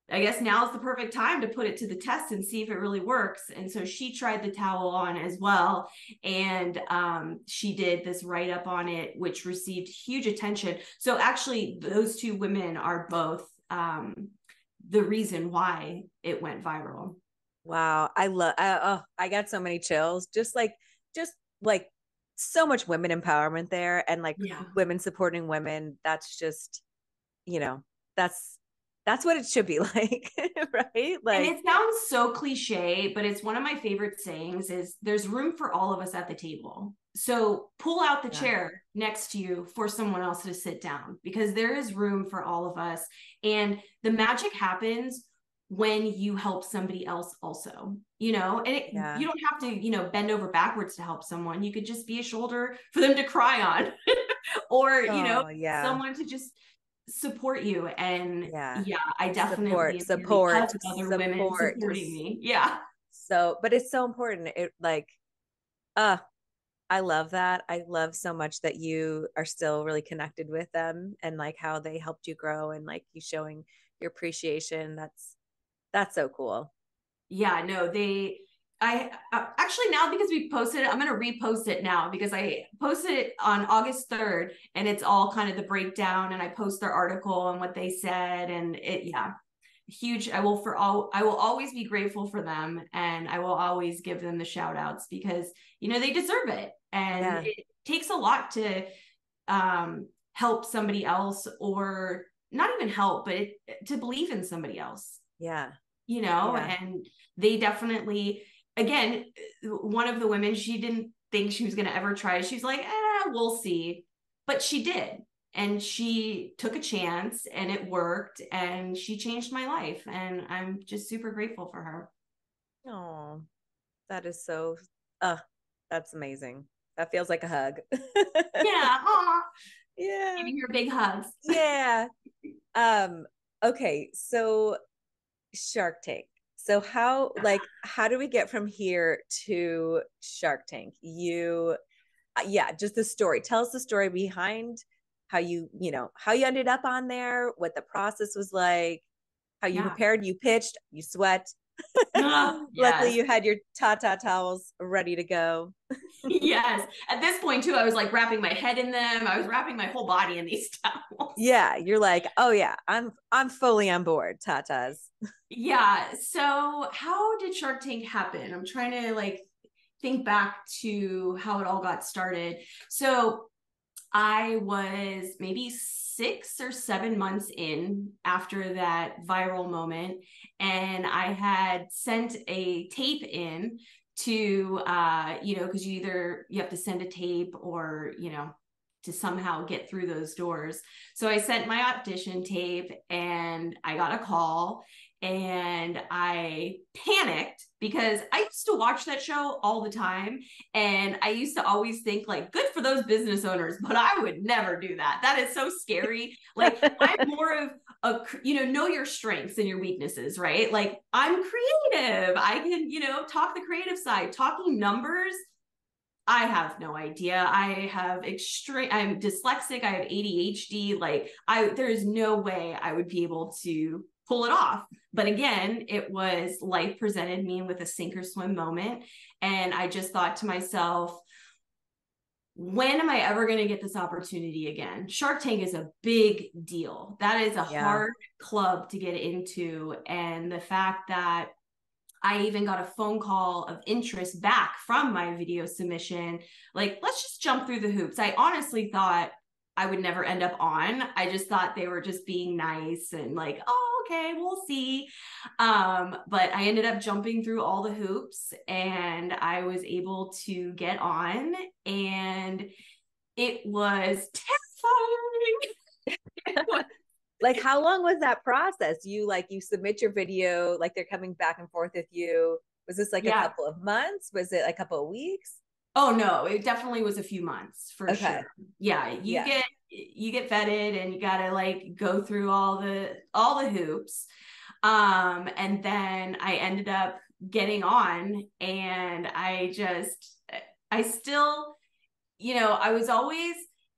I guess now's the perfect time to put it to the test and see if it really works. And so she tried the towel on as well. And she did this write-up on it, which received huge attention. So actually those two women are both the reason why it went viral. Wow. I got so many chills, just like so much women empowerment there, and like women supporting women. That's just, you know, that's what it should be like, right? Like, and it sounds so cliche, but it's one of my favorite sayings is there's room for all of us at the table. So pull out the chair next to you for someone else to sit down, because there is room for all of us. And the magic happens when you help somebody else also, you know, and you don't have to, you know, bend over backwards to help someone. You could just be a shoulder for them to cry on someone to just support you. And I definitely support supporting me. Yeah. So, but it's so important. It like, I love that. I love so much that you are still really connected with them and like how they helped you grow and like you showing your appreciation. That's so cool. Yeah, no, I actually now, because we posted it, I'm going to repost it now because I posted it on August 3rd and it's all kind of the breakdown, and I post their article and what they said, and it, huge. I will always be grateful for them, and I will always give them the shout outs because, you know, they deserve it. And it takes a lot to, help somebody else, or not even help, but to believe in somebody else. Yeah. You know, and they definitely, again, one of the women, she didn't think she was going to ever try. She was like, we'll see. But she did. And she took a chance and it worked, and she changed my life. And I'm just super grateful for her. Oh, that is so, that's amazing. That feels like a hug. Yeah. Giving her big hugs. Yeah. Okay. So Shark Tank. So how do we get from here to Shark Tank? Just the story. Tell us the story behind how you ended up on there, what the process was like, how you prepared, you pitched, you sweat. Luckily you had your Ta-Ta towels ready to go. Yes. At this point too, I was like wrapping my head in them. I was wrapping my whole body in these towels. Yeah. You're like, oh yeah, I'm fully on board. Ta-tas. Yeah. So how did Shark Tank happen? I'm trying to like think back to how it all got started. So I was maybe 6 or 7 months in after that viral moment, and I had sent a tape in to, because you have to send a tape or, you know, to somehow get through those doors. So I sent my audition tape and I got a call and I panicked because I used to watch that show all the time. And I used to always think like, good for those business owners, but I would never do that. That is so scary. Like I'm more of a, know your strengths and your weaknesses, right? Like I'm creative. I can, talk the creative side, talking numbers. I have no idea. I'm dyslexic. I have ADHD. Like there is no way I would be able to pull it off. But again, it was life presented me with a sink or swim moment. And I just thought to myself, when am I ever going to get this opportunity again? Shark Tank is a big deal. That is a hard club to get into. And the fact that I even got a phone call of interest back from my video submission. Like, let's just jump through the hoops. I honestly thought I would never end up on. I just thought they were just being nice and like, oh, okay, we'll see. But I ended up jumping through all the hoops and I was able to get on, and it was terrifying. Like, how long was that process? You submit your video, like they're coming back and forth with you. Was this like a couple of months? Was it a couple of weeks? Oh no, it definitely was a few months for sure. Yeah. You get vetted and you gotta like go through all the hoops. And then I ended up getting on, and I was always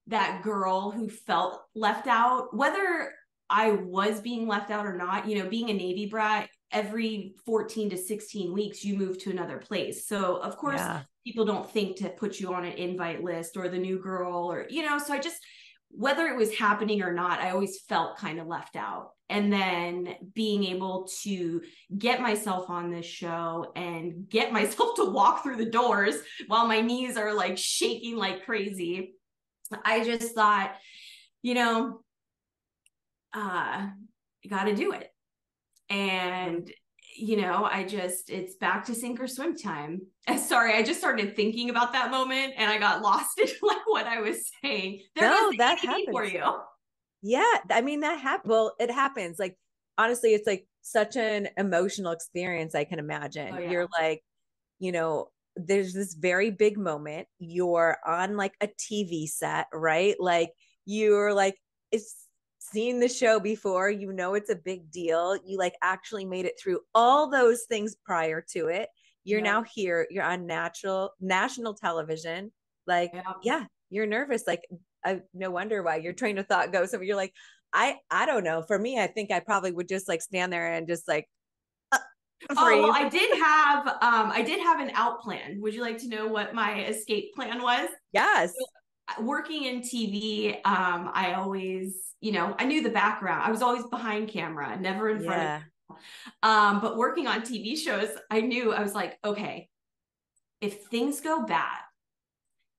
that girl who felt left out, whether I was being left out or not. Being a Navy brat, every 14 to 16 weeks, you move to another place. So of course people don't think to put you on an invite list or the new girl or, so I just, whether it was happening or not, I always felt kind of left out. And then being able to get myself on this show and get myself to walk through the doors while my knees are like shaking like crazy. I just thought, you got to do it. And, it's back to sink or swim time. Sorry, I just started thinking about that moment and I got lost in like what I was saying. No, that happens for you. Yeah. I mean, that happened. Well, it happens. Like, honestly, it's like such an emotional experience. I can imagine. Oh, yeah. You're like, there's this very big moment. You're on like a TV set, right? Like you're like, it's seen the show before, it's a big deal. You like actually made it through all those things prior to it. You're now here, you're on national television. Like, you're nervous. Like, no wonder why your train of thought goes over. You're like, I don't know. For me, I think I probably would just like stand there and just like, oh, well, I did have an out plan. Would you like to know what my escape plan was? Yes. So, working in TV, I always, I knew the background. I was always behind camera, never in front of camera. But working on TV shows, I knew, I was like, okay, if things go bad,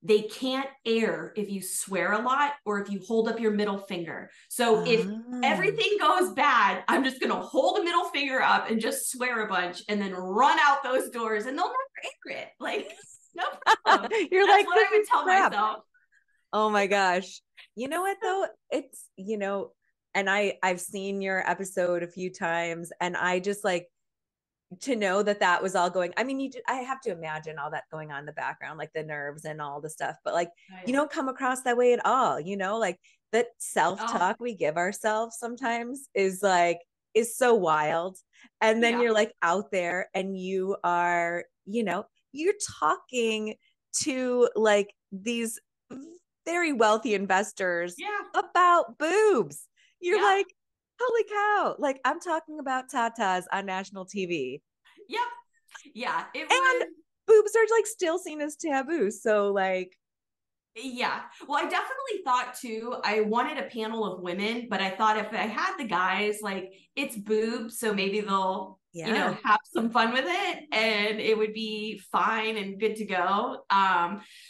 they can't air if you swear a lot or if you hold up your middle finger. So if everything goes bad, I'm just going to hold the middle finger up and just swear a bunch and then run out those doors and they'll never air it. Like, no problem. You're That's like, what I would tell myself. Oh my gosh. You know what though? It's, and I've seen your episode a few times and I just like, to know that was all going, I mean, I have to imagine all that going on in the background, like the nerves and all the stuff, but like, you don't come across that way at all. Like that self-talk we give ourselves sometimes is so wild. And then you're like out there and you are, you're talking to like these very wealthy investors about boobs. You're like, holy cow. Like I'm talking about tatas on national TV. Yep. Yeah. Boobs are like still seen as taboo. So like, yeah, well, I definitely thought too, I wanted a panel of women, but I thought if I had the guys, like it's boobs. So maybe they'll, have some fun with it and it would be fine and good to go.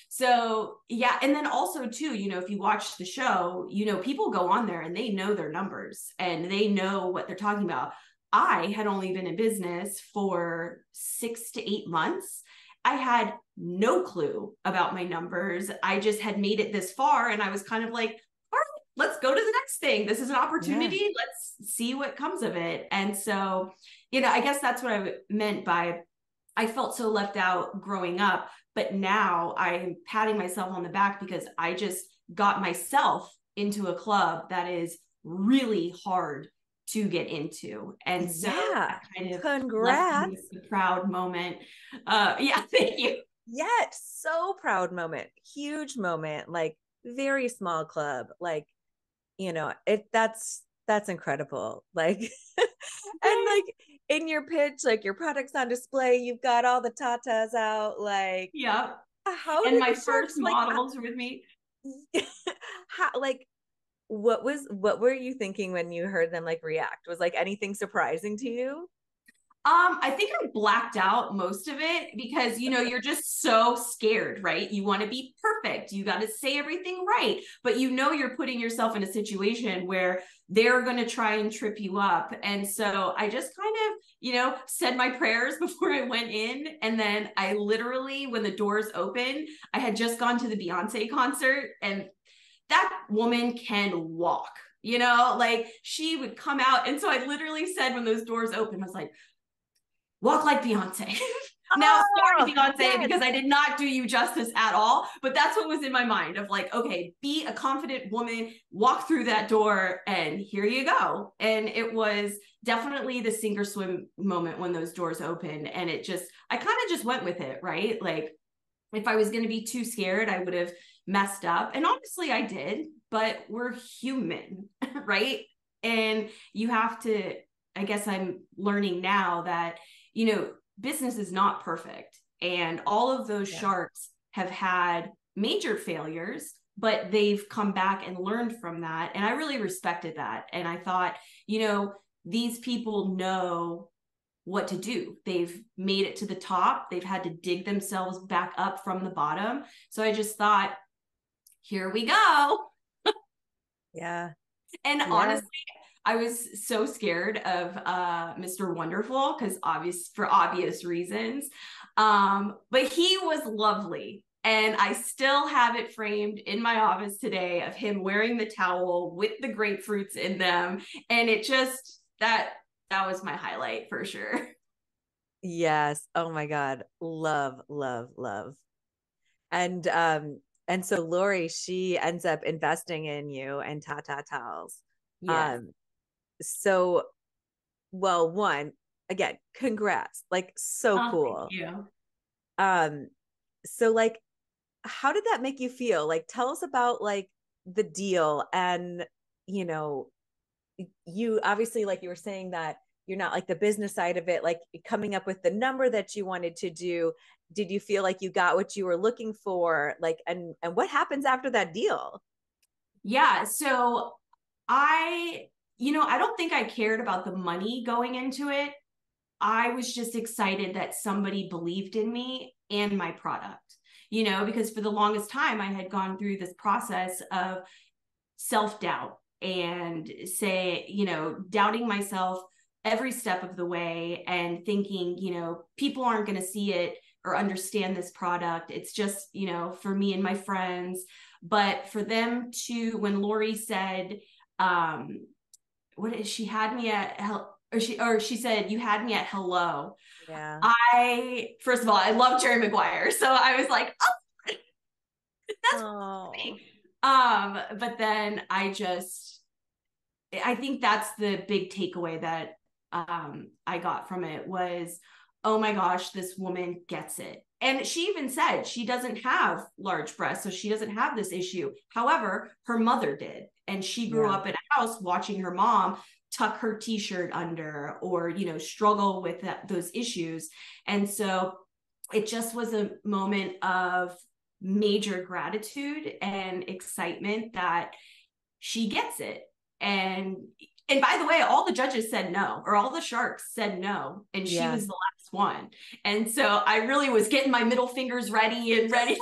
So yeah. And then also too, if you watch the show, people go on there and they know their numbers and they know what they're talking about. I had only been in business for 6 to 8 months I had no clue about my numbers. I just had made it this far. And I was kind of like, all right, let's go to the next thing. This is an opportunity. Yeah. Let's see what comes of it. And so, you know, I guess that's what I meant by I felt so left out growing up, but now I'm patting myself on the back because I just got myself into a club that is really hard to get into. And so yeah, kind of congrats, the proud moment. Yeah, thank you. Yeah, so proud moment, huge moment, like very small club. Like, you know, that's incredible. Like, and like in your pitch, like your product's on display, you've got all the tatas out, like, yeah. How and my first models like, with me. How, like, what were you thinking when you heard them like react? Was like anything surprising to you? I think I blacked out most of it because, you know, you're just so scared, right? You want to be perfect. You got to say everything right, but you know, you're putting yourself in a situation where they're going to try and trip you up. And so I just kind of, you know, said my prayers before I went in. And then I literally, when the doors opened, I had just gone to the Beyonce concert and that woman can walk, you know, like she would come out. And so I literally said, when those doors opened, I was like, walk like Beyonce. Now, sorry, Beyonce, yes, because I did not do you justice at all. But that's what was in my mind of like, okay, be a confident woman, walk through that door, and here you go. And it was definitely the sink or swim moment when those doors opened. And it just, I kind of just went with it, right? Like if I was going to be too scared, I would have messed up. And honestly, I did, but we're human, right? And you have to, I guess I'm learning now that, you know, business is not perfect. And all of those sharks have had major failures, but they've come back and learned from that. And I really respected that. And I thought, you know, these people know what to do. They've made it to the top. They've had to dig themselves back up from the bottom. So I just thought, here we go. Yeah. And honestly, I was so scared of Mr. Wonderful because for obvious reasons. But he was lovely. And I still have it framed in my office today of him wearing the towel with the grapefruits in them. And it just, that was my highlight for sure. Yes. Oh my God. Love, love, love. And so Lori, she ends up investing in you and Ta-Ta Towels. Yes. So, well, one, again, congrats, like so cool. Thank you. So like, how did that make you feel? Like, tell us about like the deal and, you know, you obviously, like you were saying that you're not like the business side of it, like coming up with the number that you wanted to do. Did you feel like you got what you were looking for? Like, and what happens after that deal? Yeah. So I don't think I cared about the money going into it. I was just excited that somebody believed in me and my product, you know, because for the longest time I had gone through this process of self-doubt and doubting myself every step of the way and thinking, you know, people aren't going to see it or understand this product. It's just, you know, for me and my friends. But for them to, when Lori said, she said, you had me at hello. Yeah. First of all, I love Jerry Maguire. So I was like, oh, that's funny. But then I think that's the big takeaway that, I got from it was, oh my gosh, this woman gets it. And she even said she doesn't have large breasts, so she doesn't have this issue. However, her mother did. And she grew up in a house watching her mom tuck her t-shirt under or, you know, struggle with those issues. And so it just was a moment of major gratitude and excitement that she gets it. And by the way, all the judges said no, or all the sharks said no. And she was the last one. And so I really was getting my middle fingers ready. My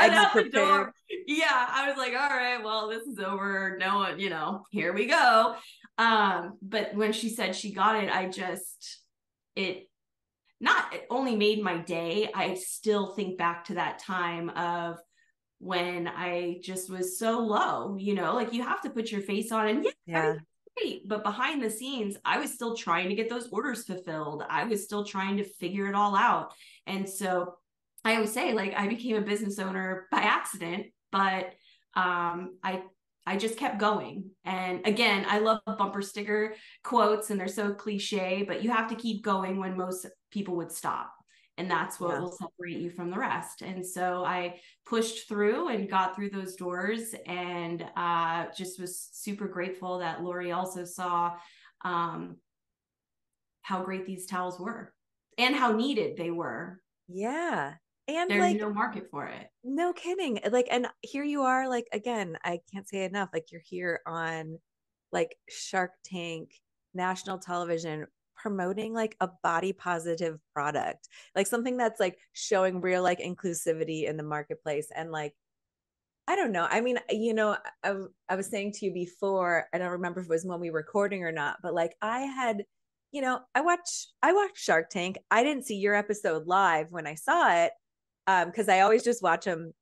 eggs prepared. Yeah. I was like, all right, well, this is over. No one, you know, here we go. But when she said she got it, not only made my day, I still think back to that time of when I just was so low, you know, like you have to put your face on and great. But behind the scenes, I was still trying to get those orders fulfilled. I was still trying to figure it all out. And so I always say, like, I became a business owner by accident, but I just kept going. And again, I love bumper sticker quotes and they're so cliche, but you have to keep going when most people would stop. And that's what will separate you from the rest. And so I pushed through and got through those doors, and just was super grateful that Lori also saw how great these towels were and how needed they were. Yeah. And there's like, no market for it. No kidding. Like, and here you are, like, again, I can't say enough. Like, you're here on like Shark Tank, national television, promoting like a body positive product, like something that's like showing real, like, inclusivity in the marketplace. And like, I don't know. I mean, you know, I was saying to you before, I don't remember if it was when we were recording or not, but like I had, you know, I watched Shark Tank. I didn't see your episode live when I saw it. 'Cause I always just watch them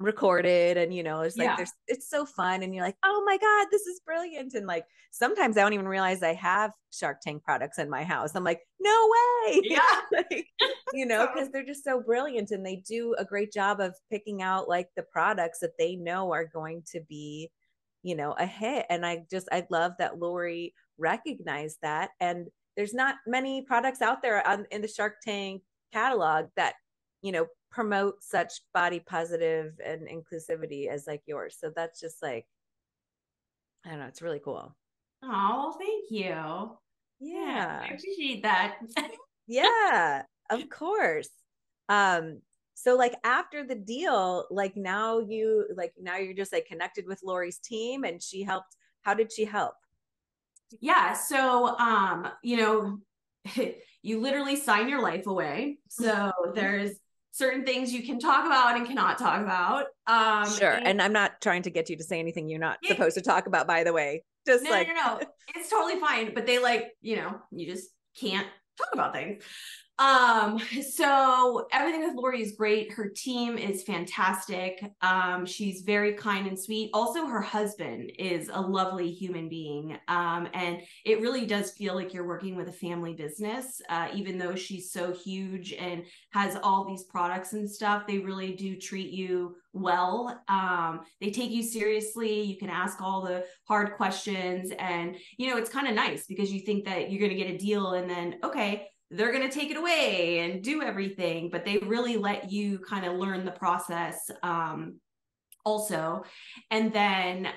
recorded, and, you know, it's like, it's so fun. And you're like, oh my God, this is brilliant. And like, sometimes I don't even realize I have Shark Tank products in my house. I'm like, no way. Yeah. Like, you know, 'cause they're just so brilliant, and they do a great job of picking out like the products that they know are going to be, you know, a hit. And I love that Lori recognized that. And there's not many products out there in the Shark Tank catalog that, you know, promote such body positive and inclusivity as like yours. So that's just like, I don't know. It's really cool. Oh, thank you. Yeah. I appreciate that. Yeah, of course. So like after the deal, like now you're just like connected with Lori's team, and she helped. How did she help? Yeah. So, you know, you literally sign your life away. So there's certain things you can talk about and cannot talk about. Sure. And I'm not trying to get you to say anything you're not supposed to talk about, by the way. Just no, it's totally fine. But they, like, you know, you just can't talk about things. So everything with Lori is great. Her team is fantastic. She's very kind and sweet. Also, her husband is a lovely human being. And it really does feel like you're working with a family business, even though she's so huge and has all these products and stuff. They really do treat you well. They take you seriously. You can ask all the hard questions, and, you know, it's kind of nice because you think that you're going to get a deal and then, okay, they're going to take it away and do everything, but they really let you kind of learn the process also. And then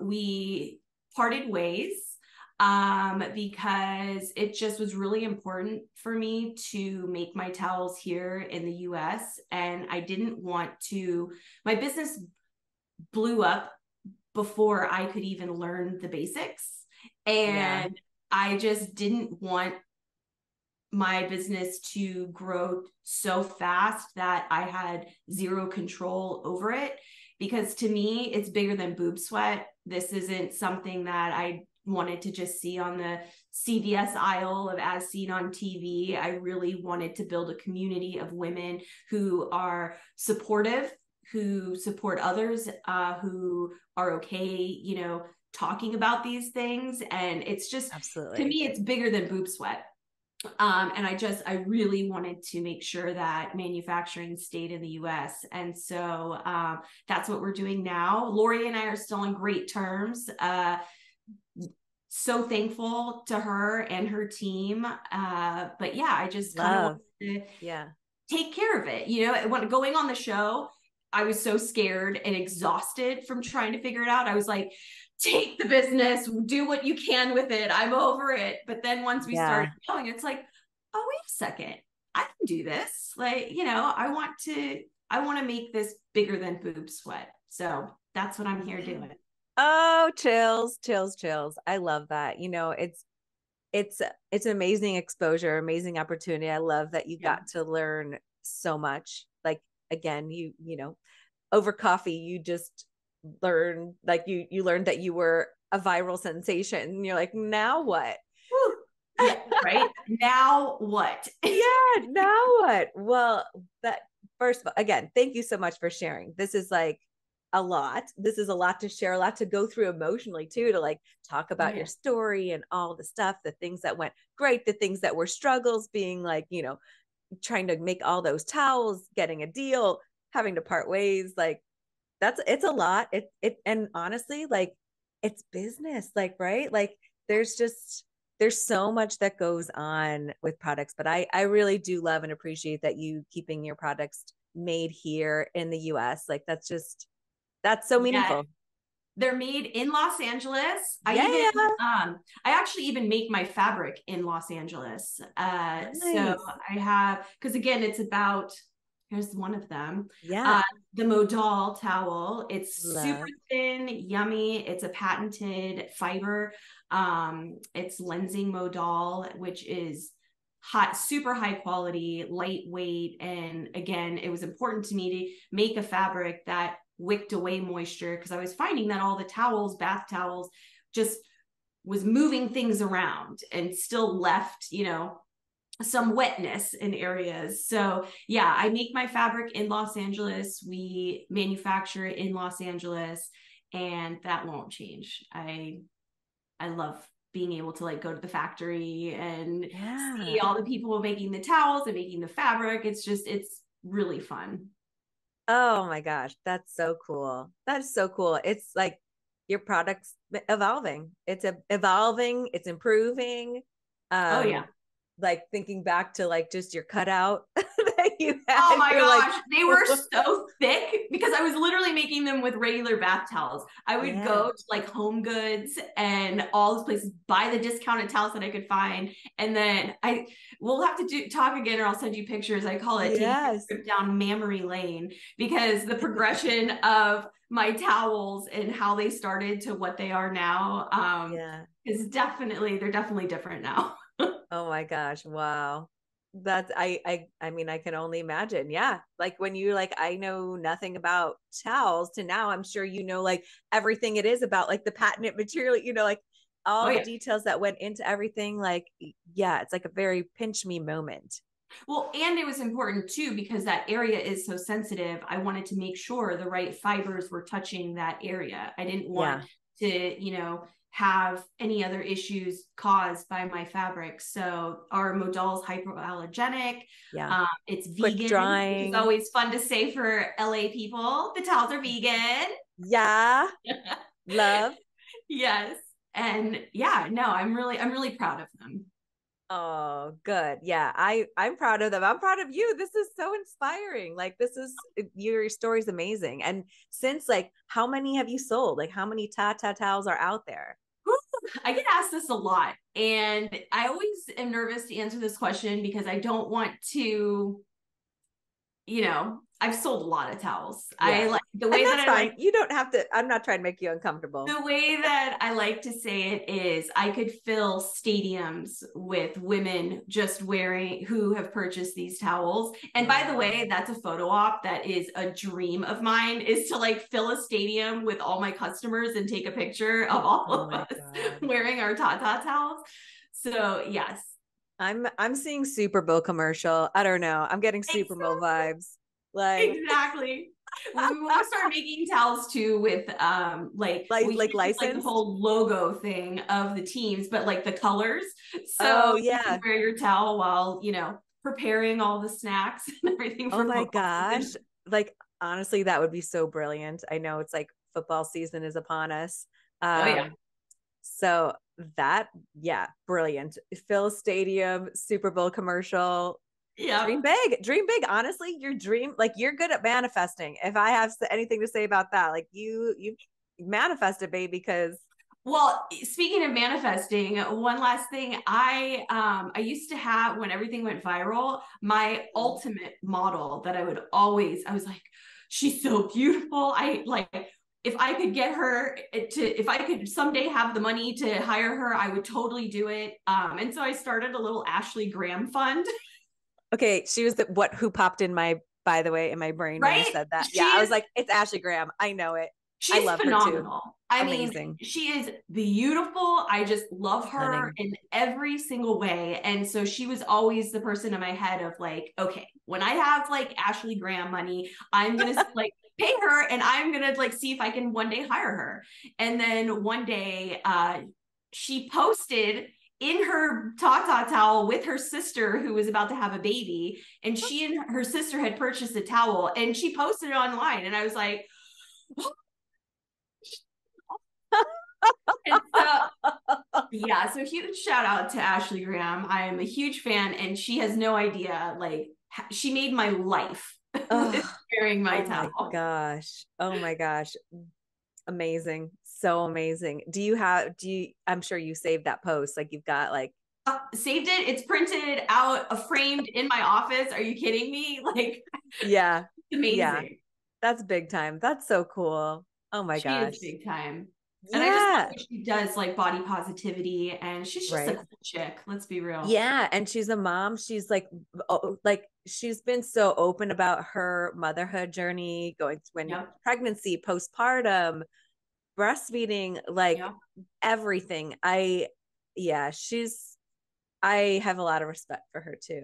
we parted ways because it just was really important for me to make my towels here in the US. And I didn't want to, my business blew up before I could even learn the basics. And I just didn't want my business to grow so fast that I had zero control over it, because to me, it's bigger than boob sweat. This isn't something that I wanted to just see on the CVS aisle of as seen on TV. I really wanted to build a community of women who are supportive, who support others, who are okay, you know, talking about these things. And it's just, to me, it's bigger than boob sweat. And I really wanted to make sure that manufacturing stayed in the US. And so, that's what we're doing now. Lori and I are still on great terms. So thankful to her and her team. But yeah, I just kind of wanted to take care of it. You know, when going on the show, I was so scared and exhausted from trying to figure it out. I was like, take the business, do what you can with it. I'm over it. But then once we started going, it's like, oh, wait a second, I can do this. Like, you know, I want to make this bigger than boob sweat. So that's what I'm here doing. Oh, chills. I love that. You know, it's amazing exposure, amazing opportunity. I love that you got to learn so much. Like, again, you know, over coffee, you just learn, like you learned that you were a viral sensation, and you're like, now what? right? Now what? Yeah, now what? Well, that first of all, again, thank you so much for sharing. This is like a lot. This is a lot to share, a lot to go through emotionally too, to like talk about your story and all the stuff, the things that went great, the things that were struggles, being like, you know, trying to make all those towels, getting a deal, having to part ways. Like that's, it's a lot. It, and honestly, like it's business, like, right? Like there's so much that goes on with products, but I really do love and appreciate that you keeping your products made here in the US. Like that's just, that's so meaningful. Yeah. They're made in Los Angeles. I actually even make my fabric in Los Angeles. Nice. So I have, because again, it's about, here's one of them. Yeah. The Modal towel. It's super thin, yummy. It's a patented fiber. It's Lenzing Modal, which is hot, super high quality, lightweight. And again, it was important to me to make a fabric that wicked away moisture, because I was finding that all the towels, bath towels, just was moving things around and still left, you know, some wetness in areas. So yeah, I make my fabric in Los Angeles. We manufacture it in Los Angeles, and that won't change. I love being able to like go to the factory and see all the people making the towels and making the fabric. It's just, it's really fun. Oh my gosh. That's so cool. That's so cool. It's like your product's evolving. It's evolving. It's improving. Oh yeah. Like thinking back to like just your cutout that you had. Oh my gosh. Like, they were so thick because I was literally making them with regular bath towels. I would go to like Home Goods and all those places, buy the discounted towels that I could find. And then we'll have to talk again, or I'll send you pictures. I call it taking a trip down memory lane, because the progression of my towels and how they started to what they are now is definitely, they're definitely different now. Oh my gosh. Wow. That's, I mean, I can only imagine. Yeah. Like when you like, I know nothing about towels to now, I'm sure, you know, like everything it is about, like the patented material, you know, like all the details that went into everything. Like, yeah, it's like a very pinch me moment. Well, and it was important too, because that area is so sensitive. I wanted to make sure the right fibers were touching that area. I didn't want to, you know, have any other issues caused by my fabric. So our Modal's hypoallergenic. It's vegan. Quick drying. It's always fun to say for LA people. The towels are vegan. Yeah. Love. Yes. And yeah, no, I'm really proud of them. Oh, good. Yeah. I'm proud of them. I'm proud of you. This is so inspiring. Like this is, your story's amazing. And since like, how many have you sold? Like how many Ta-Ta towels are out there? I get asked this a lot, and I always am nervous to answer this question because I don't want to, you know, I've sold a lot of towels. I like the way that I like, you don't have to, I'm not trying to make you uncomfortable. The way that I like to say it is I could fill stadiums with women just wearing, who have purchased these towels. And by the way, that's a photo op. That is a dream of mine, is to like fill a stadium with all my customers and take a picture of all of us wearing our Ta-Ta towels. So yes. I'm seeing Super Bowl commercial. I don't know. I'm getting Super Bowl vibes. Like exactly. We want to start making towels too with like license, like the whole logo thing of the teams, but like the colors. So you can wear your towel while, you know, preparing all the snacks and everything. Oh my gosh. Season. Like honestly, that would be so brilliant. I know it's like football season is upon us. So that, brilliant. Phil Stadium, Super Bowl commercial. Yeah. Dream big. Honestly, your dream, like you're good at manifesting. If I have anything to say about that, like you manifested, babe, because. Well, speaking of manifesting, one last thing, I used to have, when everything went viral, my ultimate model that I was like, she's so beautiful. If I could get her if I could someday have the money to hire her, I would totally do it. And so I started a little Ashley Graham fund. Okay. She was who popped in by the way, in my brain when you said that. I was like, it's Ashley Graham. I know it. She's phenomenal. I Amazing. Mean, she is beautiful. I just love her in every single way. And so she was always the person in my head of like, okay, when I have like Ashley Graham money, I'm going to like pay her and I'm going to like see if I can one day hire her. And then one day she posted in her Ta-Ta towel with her sister who was about to have a baby. And she and her sister had purchased a towel and she posted it online. And I was like, yeah, so huge shout out to Ashley Graham. I am a huge fan and she has no idea, like she made my life wearing my towel. Oh my gosh. Amazing. So amazing. Do you, I'm sure you saved that post. Like you've got like saved it. It's printed out, framed in my office. Are you kidding me? Like, yeah, amazing. Yeah. That's big time. That's so cool. Oh my gosh. She is big time. And yeah. I just think she does like body positivity and she's just a cool chick. Let's be real. Yeah. And she's a mom. She's like, oh, like she's been so open about her motherhood journey, going through pregnancy, postpartum, breastfeeding, like everything. I have a lot of respect for her too.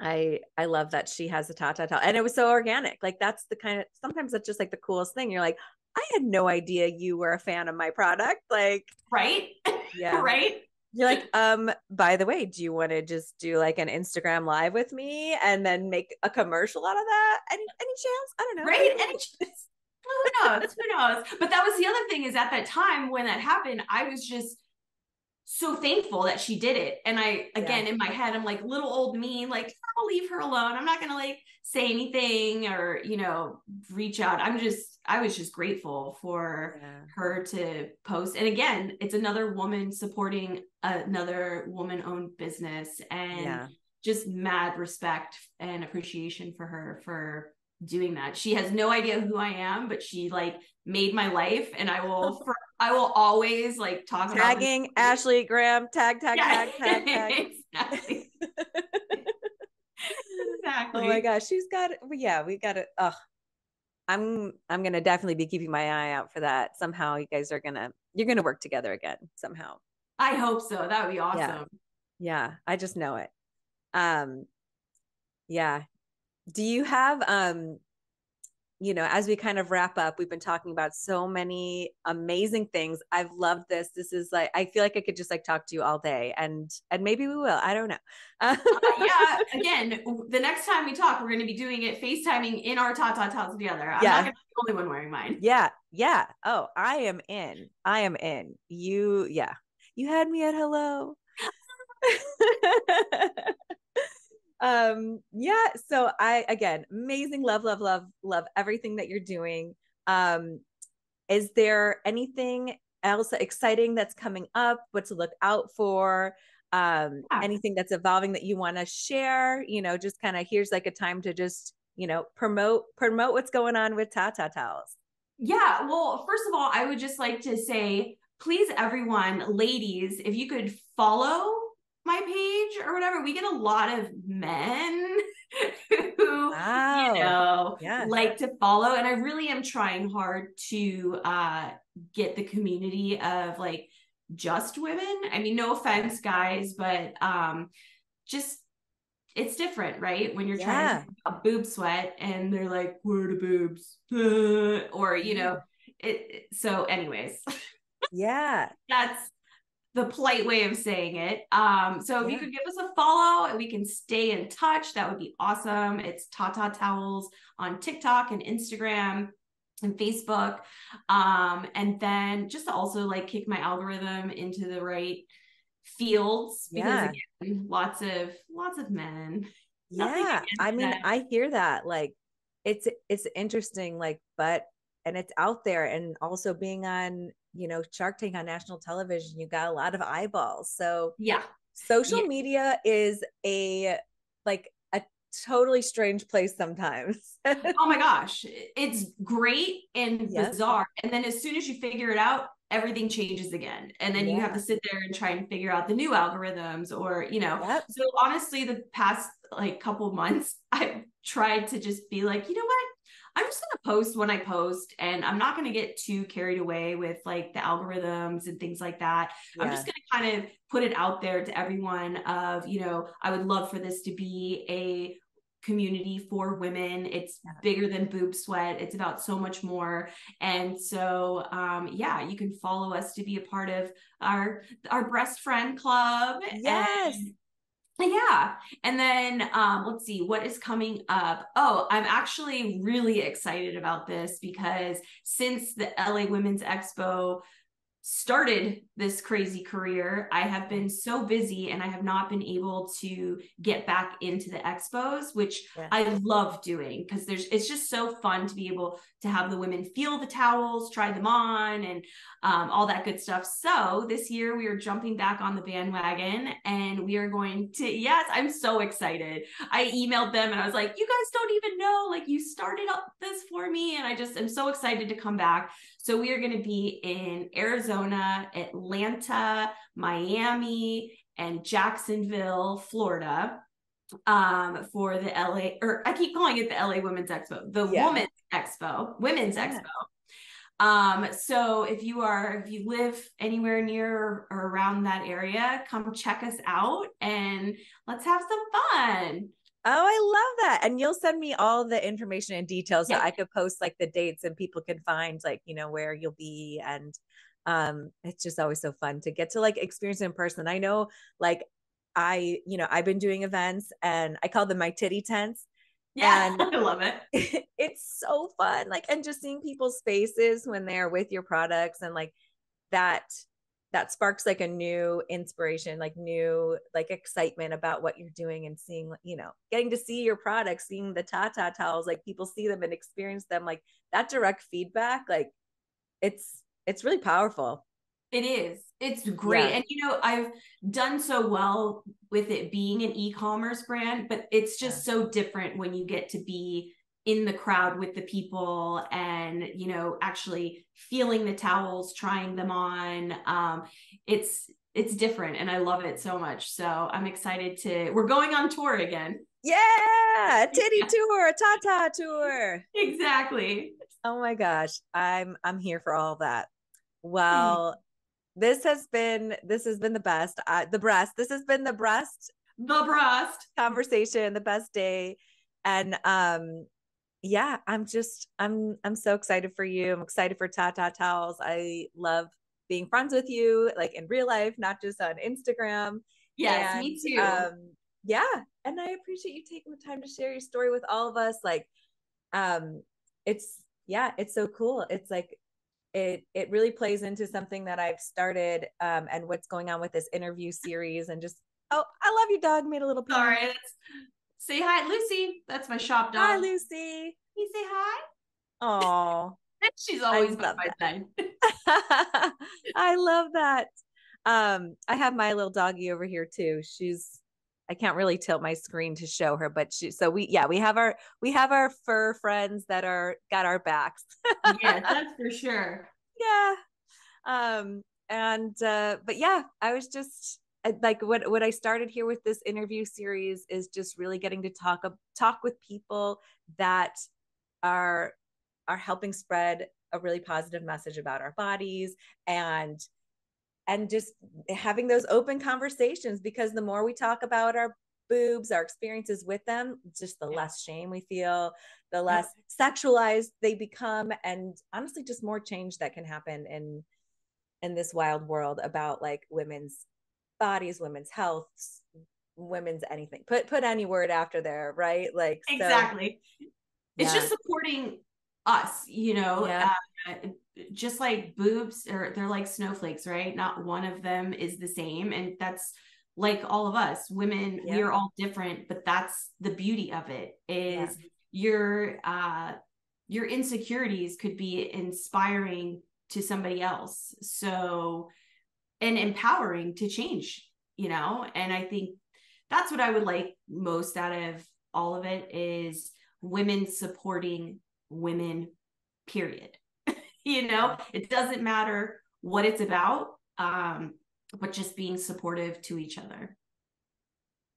I love that she has a Ta-Ta towel and it was so organic. Like that's the kind of, sometimes that's just like the coolest thing. You're like, I had no idea you were a fan of my product. Like, right. Yeah. Right. You're like, by the way, do you want to just do like an Instagram live with me and then make a commercial out of that? Any chance? I don't know. Right. Any chance? Who knows? But that was the other thing is at that time when that happened, I was just so thankful that she did it. And I, again, in my head, I'm like little old me, like I'll leave her alone. I'm not going to like say anything or, you know, reach out. I was just grateful for her to post. And again, it's another woman supporting another woman owned business and just mad respect and appreciation for her for doing that. She has no idea who I am, but she like made my life and I will always like talk about tagging Ashley Graham, tag. Exactly. Exactly. Oh my gosh. She's got it. We got it. Oh, I'm going to definitely be keeping my eye out for that. Somehow you guys you're going to work together again somehow. I hope so. That would be awesome. Yeah. I just know it. Yeah. Do you have, you know, as we kind of wrap up, we've been talking about so many amazing things. I've loved this. This is like, I feel like I could just like talk to you all day and maybe we will, I don't know. Again, the next time we talk, we're going to be doing it FaceTiming in our Ta-Ta towels together. I'm not going to be the only one wearing mine. Yeah. Yeah. Oh, I am in. You had me at hello. So I, again, amazing. Love everything that you're doing. Is there anything else exciting that's coming up? What to look out for? Anything that's evolving that you want to share, you know, just kind of here's like a time to just, you know, promote what's going on with Ta-Ta towels. Yeah. Well, first of all, I would just like to say, please everyone, ladies, if you could follow my page or whatever, we get a lot of men who, you know, like to follow. And I really am trying hard to get the community of like just women. I mean, no offense guys, but just it's different, right? When you're trying to do a boob sweat and they're like, where are the boobs? Or, you know, so anyways. Yeah. That's the polite way of saying it. So if you could give us a follow and we can stay in touch, that would be awesome. It's Ta-Ta Towels on TikTok and Instagram and Facebook. And then just to also like kick my algorithm into the right fields because again, lots of men. Yeah. I mean, them. I hear that. Like it's interesting, like, but, and it's out there and also being on, you know, Shark Tank on national television, you got a lot of eyeballs. So social media is a totally strange place sometimes. Oh my gosh. It's great and bizarre. And then as soon as you figure it out, everything changes again. And then you have to sit there and try and figure out the new algorithms or, you know, so honestly, the past like couple months, I've tried to just be like, you know what? I'm just going to post when I post, and I'm not going to get too carried away with like the algorithms and things like that. Yeah. I'm just going to kind of put it out there to everyone of, you know, I would love for this to be a community for women. It's bigger than boob sweat. It's about so much more. And so, yeah, you can follow us to be a part of our Breast Friend Club. Yes. Yeah. And then, let's see what is coming up. Oh, I'm actually really excited about this because since the LA Women's Expo started this crazy career, I have been so busy and I have not been able to get back into the expos, which I love doing because it's just so fun to be able to have the women feel the towels, try them on, and all that good stuff. So this year we are jumping back on the bandwagon and we are going to, yes, I'm so excited. I emailed them and I was like, you guys don't even know, like you started up this for me. And I just am so excited to come back. So we are going to be in Arizona, Atlanta, Miami, and Jacksonville, Florida, for the LA, or I keep calling it the LA Women's Expo, the Women's Expo. So if you live anywhere near or around that area, come check us out and let's have some fun. Oh, I love that. And you'll send me all the information and details so I could post like the dates and people can find like, you know, where you'll be. And it's just always so fun to get to like experience in person. I know like you know, I've been doing events and I call them my titty tents. Yeah, and I love it. It's so fun. Like, and just seeing people's faces when they're with your products and like that sparks like a new inspiration, like new, like excitement about what you're doing and seeing, you know, getting to see your products, seeing the Ta-Ta towels, like people see them and experience them, like that direct feedback, like it's really powerful. It is. It's great. Yeah. And, you know, I've done so well with it being an e-commerce brand, but it's just so different when you get to be in the crowd with the people and, you know, actually feeling the towels, trying them on. It's different and I love it so much. So I'm excited we're going on tour again. Yeah. Titty tour, Ta-Ta tour. Exactly. Oh my gosh. I'm here for all of that. Well, this has been the best, the breast conversation, the best day. And, yeah, I'm so excited for you. I'm excited for Ta-Ta Towels. I love being friends with you, like in real life, not just on Instagram. Yes, and, me too. Yeah. And I appreciate you taking the time to share your story with all of us. Like, it's so cool. It's like, it really plays into something that I've started, and what's going on with this interview series and just, oh, I love your dog made a little pun. Sorry. Say hi, Lucy. That's my shop dog. Hi, Lucy. Can you say hi? Oh, she's always by my side. I love that. I have my little doggie over here too. I can't really tilt my screen to show her, but we have our fur friends that got our backs. Yeah, that's for sure. Yeah. But yeah, I was just. Like what I started here with this interview series is just really getting to talk with people that are helping spread a really positive message about our bodies and just having those open conversations, because the more we talk about our boobs, our experiences with them, just the less shame we feel, the less sexualized they become, and honestly, just more change that can happen in this wild world about like women's bodies, women's health, women's anything. Put any word after there, right? Like exactly. So, it's just supporting us, you know. Yeah. Just like boobs, or they're like snowflakes, right? Not one of them is the same, and that's like all of us women. Yeah. We're all different, but that's the beauty of it. Is your insecurities could be inspiring to somebody else. So. And empowering to change, you know? And I think that's what I would like most out of all of it is women supporting women, period. You know, it doesn't matter what it's about, but just being supportive to each other.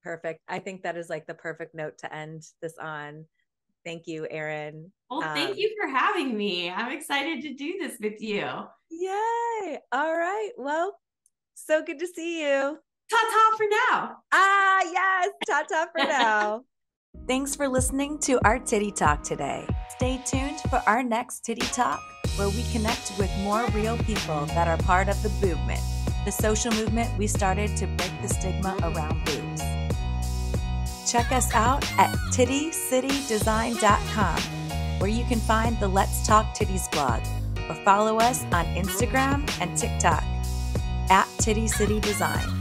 Perfect. I think that is like the perfect note to end this on. Thank you, Erin. Well, thank you for having me. I'm excited to do this with you. Yay. All right. Well, so good to see you. Ta-ta for now. Ah, yes. Ta-ta for now. Thanks for listening to our Titty Talk today. Stay tuned for our next Titty Talk, where we connect with more real people that are part of the Boobment, the social movement we started to break the stigma around boobs. Check us out at tittycitydesign.com, where you can find the Let's Talk Titties blog, or follow us on Instagram and TikTok at Titty City Design.